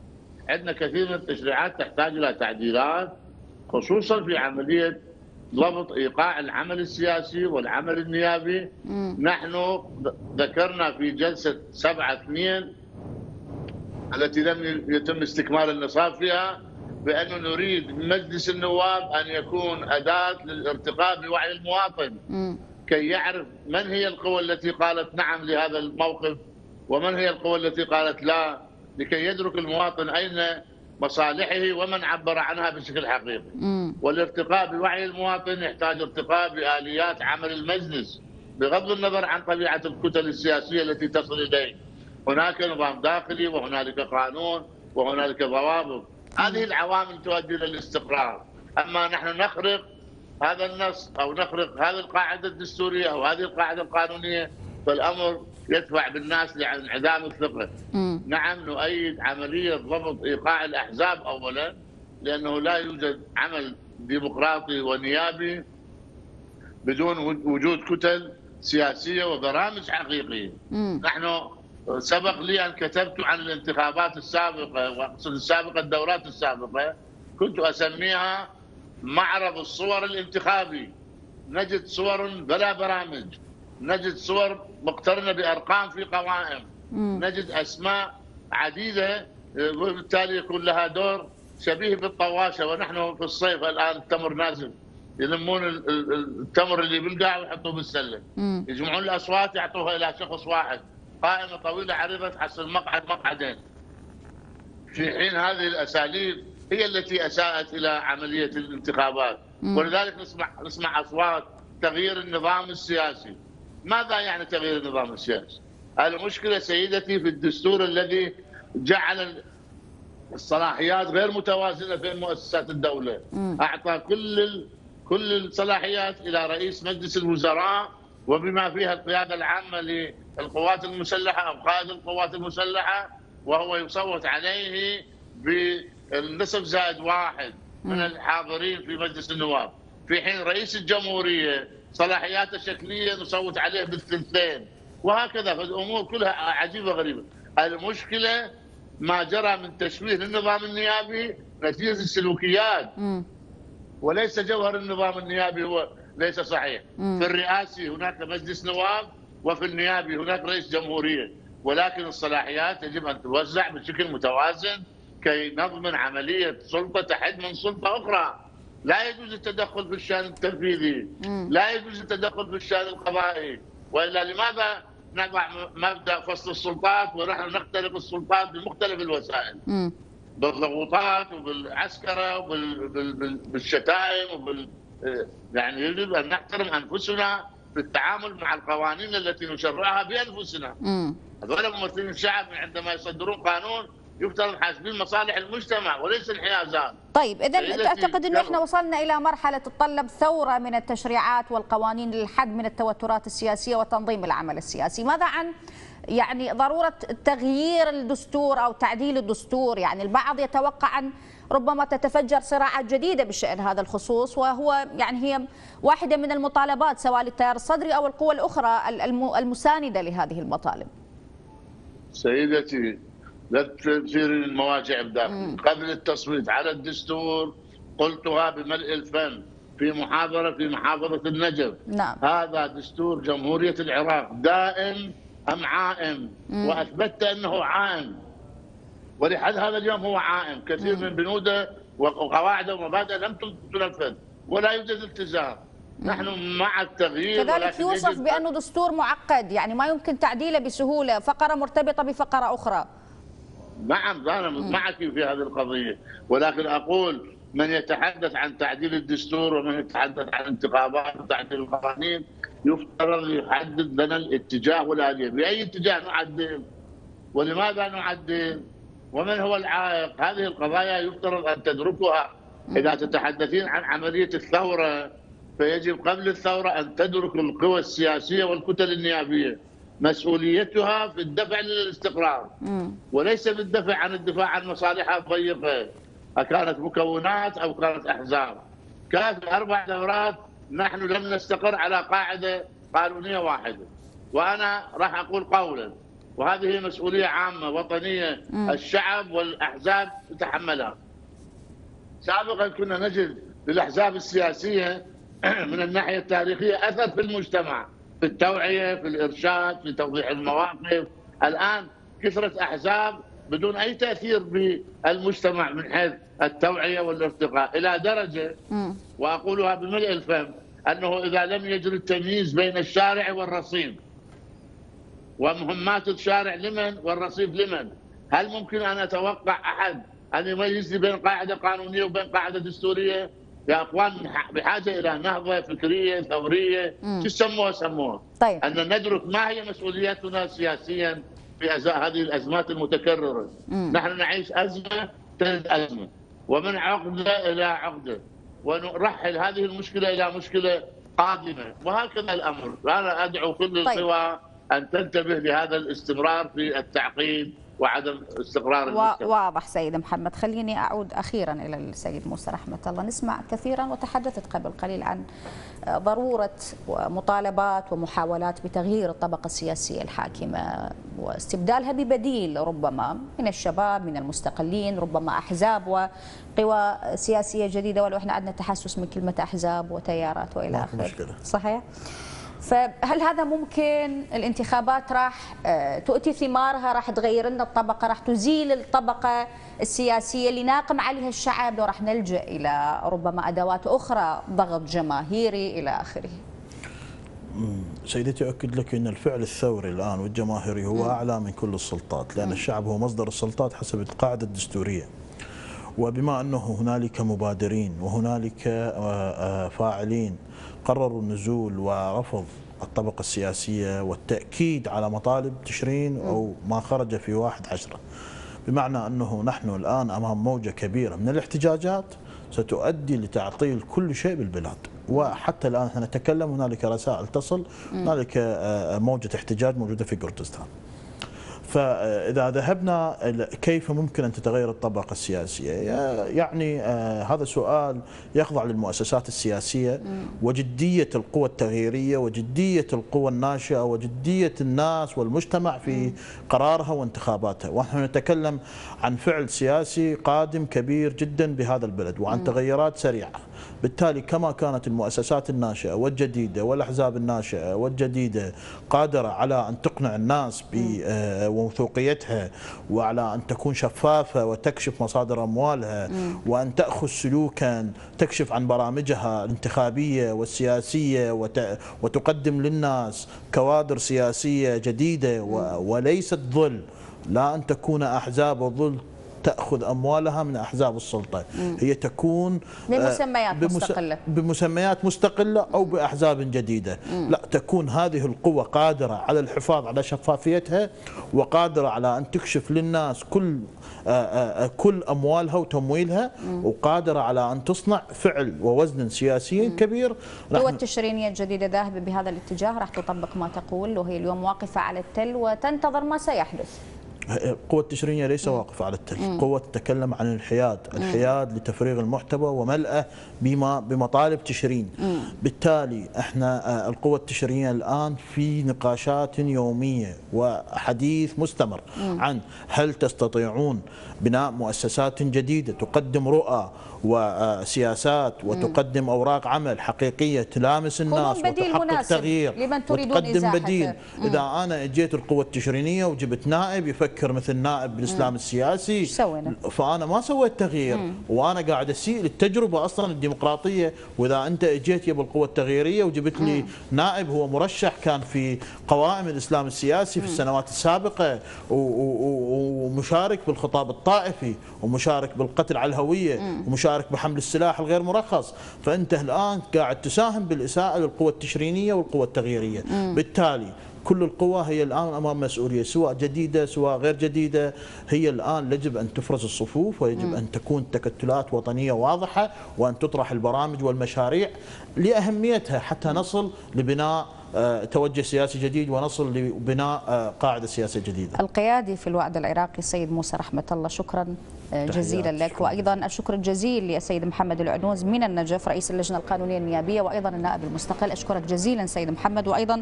عندنا كثير من التشريعات تحتاج إلى تعديلات خصوصا في عملية ضبط إيقاع العمل السياسي والعمل النيابي. نحن ذكرنا في جلسة 7/2 التي لم يتم استكمال النصاب فيها بأنه نريد من مجلس النواب أن يكون أداة للارتقاء بوعي المواطن كي يعرف من هي القوى التي قالت نعم لهذا الموقف ومن هي القوى التي قالت لا، لكي يدرك المواطن أين مصالحه ومن عبر عنها بشكل حقيقي. والارتقاء بوعي المواطن يحتاج ارتقاء بآليات عمل المجلس بغض النظر عن طبيعة الكتل السياسية التي تصل إليه. هناك نظام داخلي وهنالك قانون وهنالك ضوابط، هذه العوامل تؤدي إلى الاستقرار. أما نحن نخرق هذا النص أو نخرق هذه القاعدة الدستورية أو هذه القاعدة القانونية فالأمر يدفع بالناس لانعدام الثقة. نعم نؤيد عملية ضبط إيقاع الأحزاب أولا، لأنه لا يوجد عمل ديمقراطي ونيابي بدون وجود كتل سياسية وبرامج حقيقية. نحن سبق لي أن كتبت عن الانتخابات السابقة، وأقصد السابقة الدورات السابقة، كنت أسميها معرض الصور الانتخابي. نجد صور بلا برامج، نجد صور مقترنة بأرقام في قوائم، نجد أسماء عديدة وبالتالي يكون لها دور شبيه بالطواشة. ونحن في الصيف الآن التمر نازل، يلمون التمر اللي بالقاع ويحطوه بالسلة، يجمعون الأصوات يعطوها إلى شخص واحد. قائمة طويلة عرضت حصل مقعد مقعدين. في حين هذه الأساليب هي التي أساءت إلى عملية الانتخابات. ولذلك نسمع أصوات تغيير النظام السياسي. ماذا يعني تغيير النظام السياسي؟ المشكلة سيدتي في الدستور الذي جعل الصلاحيات غير متوازنة في مؤسسات الدولة. أعطى كل الصلاحيات إلى رئيس مجلس الوزراء وبما فيها القيادة العامة للقوات المسلحة أو قائد القوات المسلحة، وهو يصوت عليه بالنصف زائد واحد من الحاضرين في مجلس النواب. في حين رئيس الجمهورية صلاحياته الشكلية نصوت عليه بالثلثين، وهكذا. فالأمور كلها عجيبة غريبة. المشكلة ما جرى من تشويه للنظام النيابي نتيجة السلوكيات، وليس جوهر النظام النيابي هو ليس صحيح. في الرئاسي هناك مجلس نواب، وفي النيابي هناك رئيس جمهورية، ولكن الصلاحيات يجب أن توزع بشكل متوازن كي نضمن عملية سلطة تحد من سلطة أخرى. لا يجوز التدخل في الشأن التنفيذي، لا يجوز التدخل في الشأن القضائي، وإلا لماذا نضع مبدأ فصل السلطات ونحن نخترق السلطات بمختلف الوسائل، بالضغوطات وبالعسكرة وبالشتائم يعني يجب أن نحترم أنفسنا في التعامل مع القوانين التي نشرعها بأنفسنا. هذول ممثلين الشعب عندما يصدرون قانون يفترض حاسبين مصالح المجتمع وليس الحيازات. طيب إذا أعتقد أنه إحنا وصلنا إلى مرحلة تتطلب ثورة من التشريعات والقوانين للحد من التوترات السياسية وتنظيم العمل السياسي. ماذا عن يعني ضرورة تغيير الدستور أو تعديل الدستور؟ يعني البعض يتوقع أن ربما تتفجر صراعات جديدة بشأن هذا الخصوص، وهو يعني هي واحدة من المطالبات سواء للتيار الصدري أو القوى الأخرى المساندة لهذه المطالب. سيدتي لا تثير المواجع بداخلي. قبل التصويت على الدستور قلتها بملء الفم في محاضرة في محافظة النجف. نعم. هذا دستور جمهورية العراق دائم أم عائم؟ وأثبتت أنه عائم، ولحد هذا اليوم هو عائم. كثير من بنوده وقواعده ومبادئه لم تنفذ ولا يوجد التزام. نحن مع التغيير. كذلك يوصف بأنه دستور معقد، يعني ما يمكن تعديله بسهولة، فقرة مرتبطة بفقرة أخرى. نعم أنا معك في هذه القضية، ولكن أقول من يتحدث عن تعديل الدستور ومن يتحدث عن انتخابات وتعديل القوانين يفترض يحدد لنا الاتجاه والآلية، بأي اتجاه نعدل ولماذا نعدل ومن هو العائق. هذه القضايا يفترض أن تدركها. إذا تتحدثين عن عملية الثورة فيجب قبل الثورة أن تدرك القوى السياسية والكتل النيابية مسؤوليتها في الدفع للاستقرار، وليس بالدفع عن الدفاع عن مصالحها الضيقة، كانت مكونات أو كانت أحزاب. كانت 4 دورات نحن لم نستقر على قاعدة قانونية واحدة. وأنا راح أقول قولا، وهذه مسؤولية عامة وطنية الشعب والأحزاب تتحملها. سابقا كنا نجد للأحزاب السياسية من الناحية التاريخية أثر في المجتمع، في التوعية، في الإرشاد، في توضيح المواقف. الآن كثرة أحزاب بدون أي تأثير بالمجتمع من حيث التوعية والارتقاء، إلى درجة وأقولها بملء الفم أنه إذا لم يجري التمييز بين الشارع والرصيف ومهمات الشارع لمن والرصيف لمن، هل ممكن أن أتوقع أحد أن يميز لي بين قاعدة قانونية وبين قاعدة دستورية؟ يا أخوان بحاجة إلى نهضة فكرية ثورية، شو سموها طيب. أن ندرك ما هي مسؤولياتنا سياسيا في هذه الأزمات المتكررة. نحن نعيش أزمة تلد أزمة، ومن عقدة إلى عقدة، ونرحل هذه المشكلة إلى مشكلة قادمة، وهكذا الأمر. أنا أدعو كل القوى أن تنتبه لهذا الاستمرار في التعقيد وعدم استقرار المجتمع. واضح سيد محمد. خليني أعود أخيرا إلى السيد موسى رحمة الله. نسمع كثيرا، وتحدثت قبل قليل عن ضرورة ومطالبات ومحاولات بتغيير الطبقة السياسية الحاكمة واستبدالها ببديل ربما من الشباب، من المستقلين، ربما أحزاب وقوى سياسية جديدة، ولو احنا عندنا تحسس من كلمة أحزاب وتيارات وإلى آخره. صحيح. فهل هذا ممكن؟ الانتخابات راح تؤتي ثمارها، راح تغير لنا الطبقة، راح تزيل الطبقة السياسية اللي ناقم عليها الشعب، وراح نلجأ إلى ربما أدوات أخرى، ضغط جماهيري إلى آخره. سيدتي أؤكد لك أن الفعل الثوري الآن والجماهيري هو أعلى من كل السلطات، لأن الشعب هو مصدر السلطات حسب القاعدة الدستورية. وبما أنه هنالك مبادرين وهنالك فاعلين قرروا النزول ورفض الطبقة السياسية والتأكيد على مطالب تشرين أو ما خرج في 1/10، بمعنى أنه نحن الآن أمام موجة كبيرة من الاحتجاجات ستؤدي لتعطيل كل شيء بالبلاد. وحتى الآن احنا نتكلم، هنالك رسائل تصل، هنالك موجة احتجاج موجودة في كردستان. فإذا ذهبنا كيف ممكن أن تتغير الطبقة السياسية، يعني هذا سؤال يخضع للمؤسسات السياسية وجدية القوى التغييرية وجدية القوى الناشئة وجدية الناس والمجتمع في قرارها وانتخاباتها. ونحن نتكلم عن فعل سياسي قادم كبير جدا بهذا البلد وعن تغيرات سريعة. بالتالي كما كانت المؤسسات الناشئة والجديدة والأحزاب الناشئة والجديدة قادرة على أن تقنع الناس بموثوقيتها وعلى أن تكون شفافة وتكشف مصادر أموالها وأن تأخذ سلوكا تكشف عن برامجها الانتخابية والسياسية وتقدم للناس كوادر سياسية جديدة وليست ظل، لا أن تكون أحزاب وظل تأخذ أموالها من أحزاب السلطة. هي تكون بمسميات مستقلة، بمسميات مستقلة أو بأحزاب جديدة. لا، تكون هذه القوة قادرة على الحفاظ على شفافيتها وقادرة على أن تكشف للناس كل أموالها وتمويلها، وقادرة على أن تصنع فعل ووزن سياسي كبير. القوى التشرينية الجديدة ذاهبة بهذا الاتجاه، راح تطبق ما تقول، وهي اليوم واقفة على التل وتنتظر ما سيحدث. القوة التشرينية ليس واقفة على التل، القوة تتكلم عن الحياد، الحياد لتفريغ المحتوى وملئه بمطالب تشرين. بالتالي احنا القوة التشرينية الآن في نقاشات يومية وحديث مستمر عن هل تستطيعون بناء مؤسسات جديدة تقدم رؤى وسياسات وتقدم أوراق عمل حقيقية تلامس الناس وتحقق تغيير لمن تريدون وتقدم بديل. إذا أنا أجيت القوة التشرينية وجبت نائب يفكر مثل نائب بالإسلام السياسي، فأنا ما سويت تغيير، وأنا قاعد أسيء للتجربة أصلا الديمقراطية. وإذا أنت أجيت يا بالقوة التغييرية وجبت لي نائب هو مرشح كان في قوائم الإسلام السياسي في السنوات السابقة ومشارك بالخطاب الطائفي ومشارك بالقتل على الهوية ومشارك بحمل السلاح الغير مرخص، فأنت الآن قاعد تساهم بالإساءة للقوة التشرينية والقوة التغييرية. بالتالي كل القوى هي الآن أمام مسؤولية، سواء جديدة سواء غير جديدة، هي الآن يجب أن تفرز الصفوف ويجب أن تكون تكتلات وطنية واضحة وأن تطرح البرامج والمشاريع لأهميتها حتى نصل لبناء توجه سياسي جديد ونصل لبناء قاعدة سياسية جديدة. القيادي في الوعد العراقي السيد موسى رحمة الله، شكرا جزيلا لك. شكرا. وأيضا الشكر الجزيل لسيد محمد العنوز من النجف، رئيس اللجنة القانونية النيابية وأيضا النائب المستقل. أشكرك جزيلا سيد محمد. وأيضا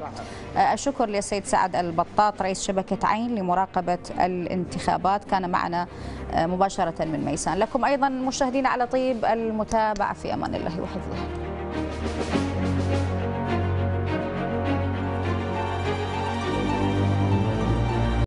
الشكر للسيد سعد البطاط، رئيس شبكة عين لمراقبة الانتخابات، كان معنا مباشرة من ميسان. لكم أيضا مشاهدين على طيب المتابعة، في أمان الله وحفظه.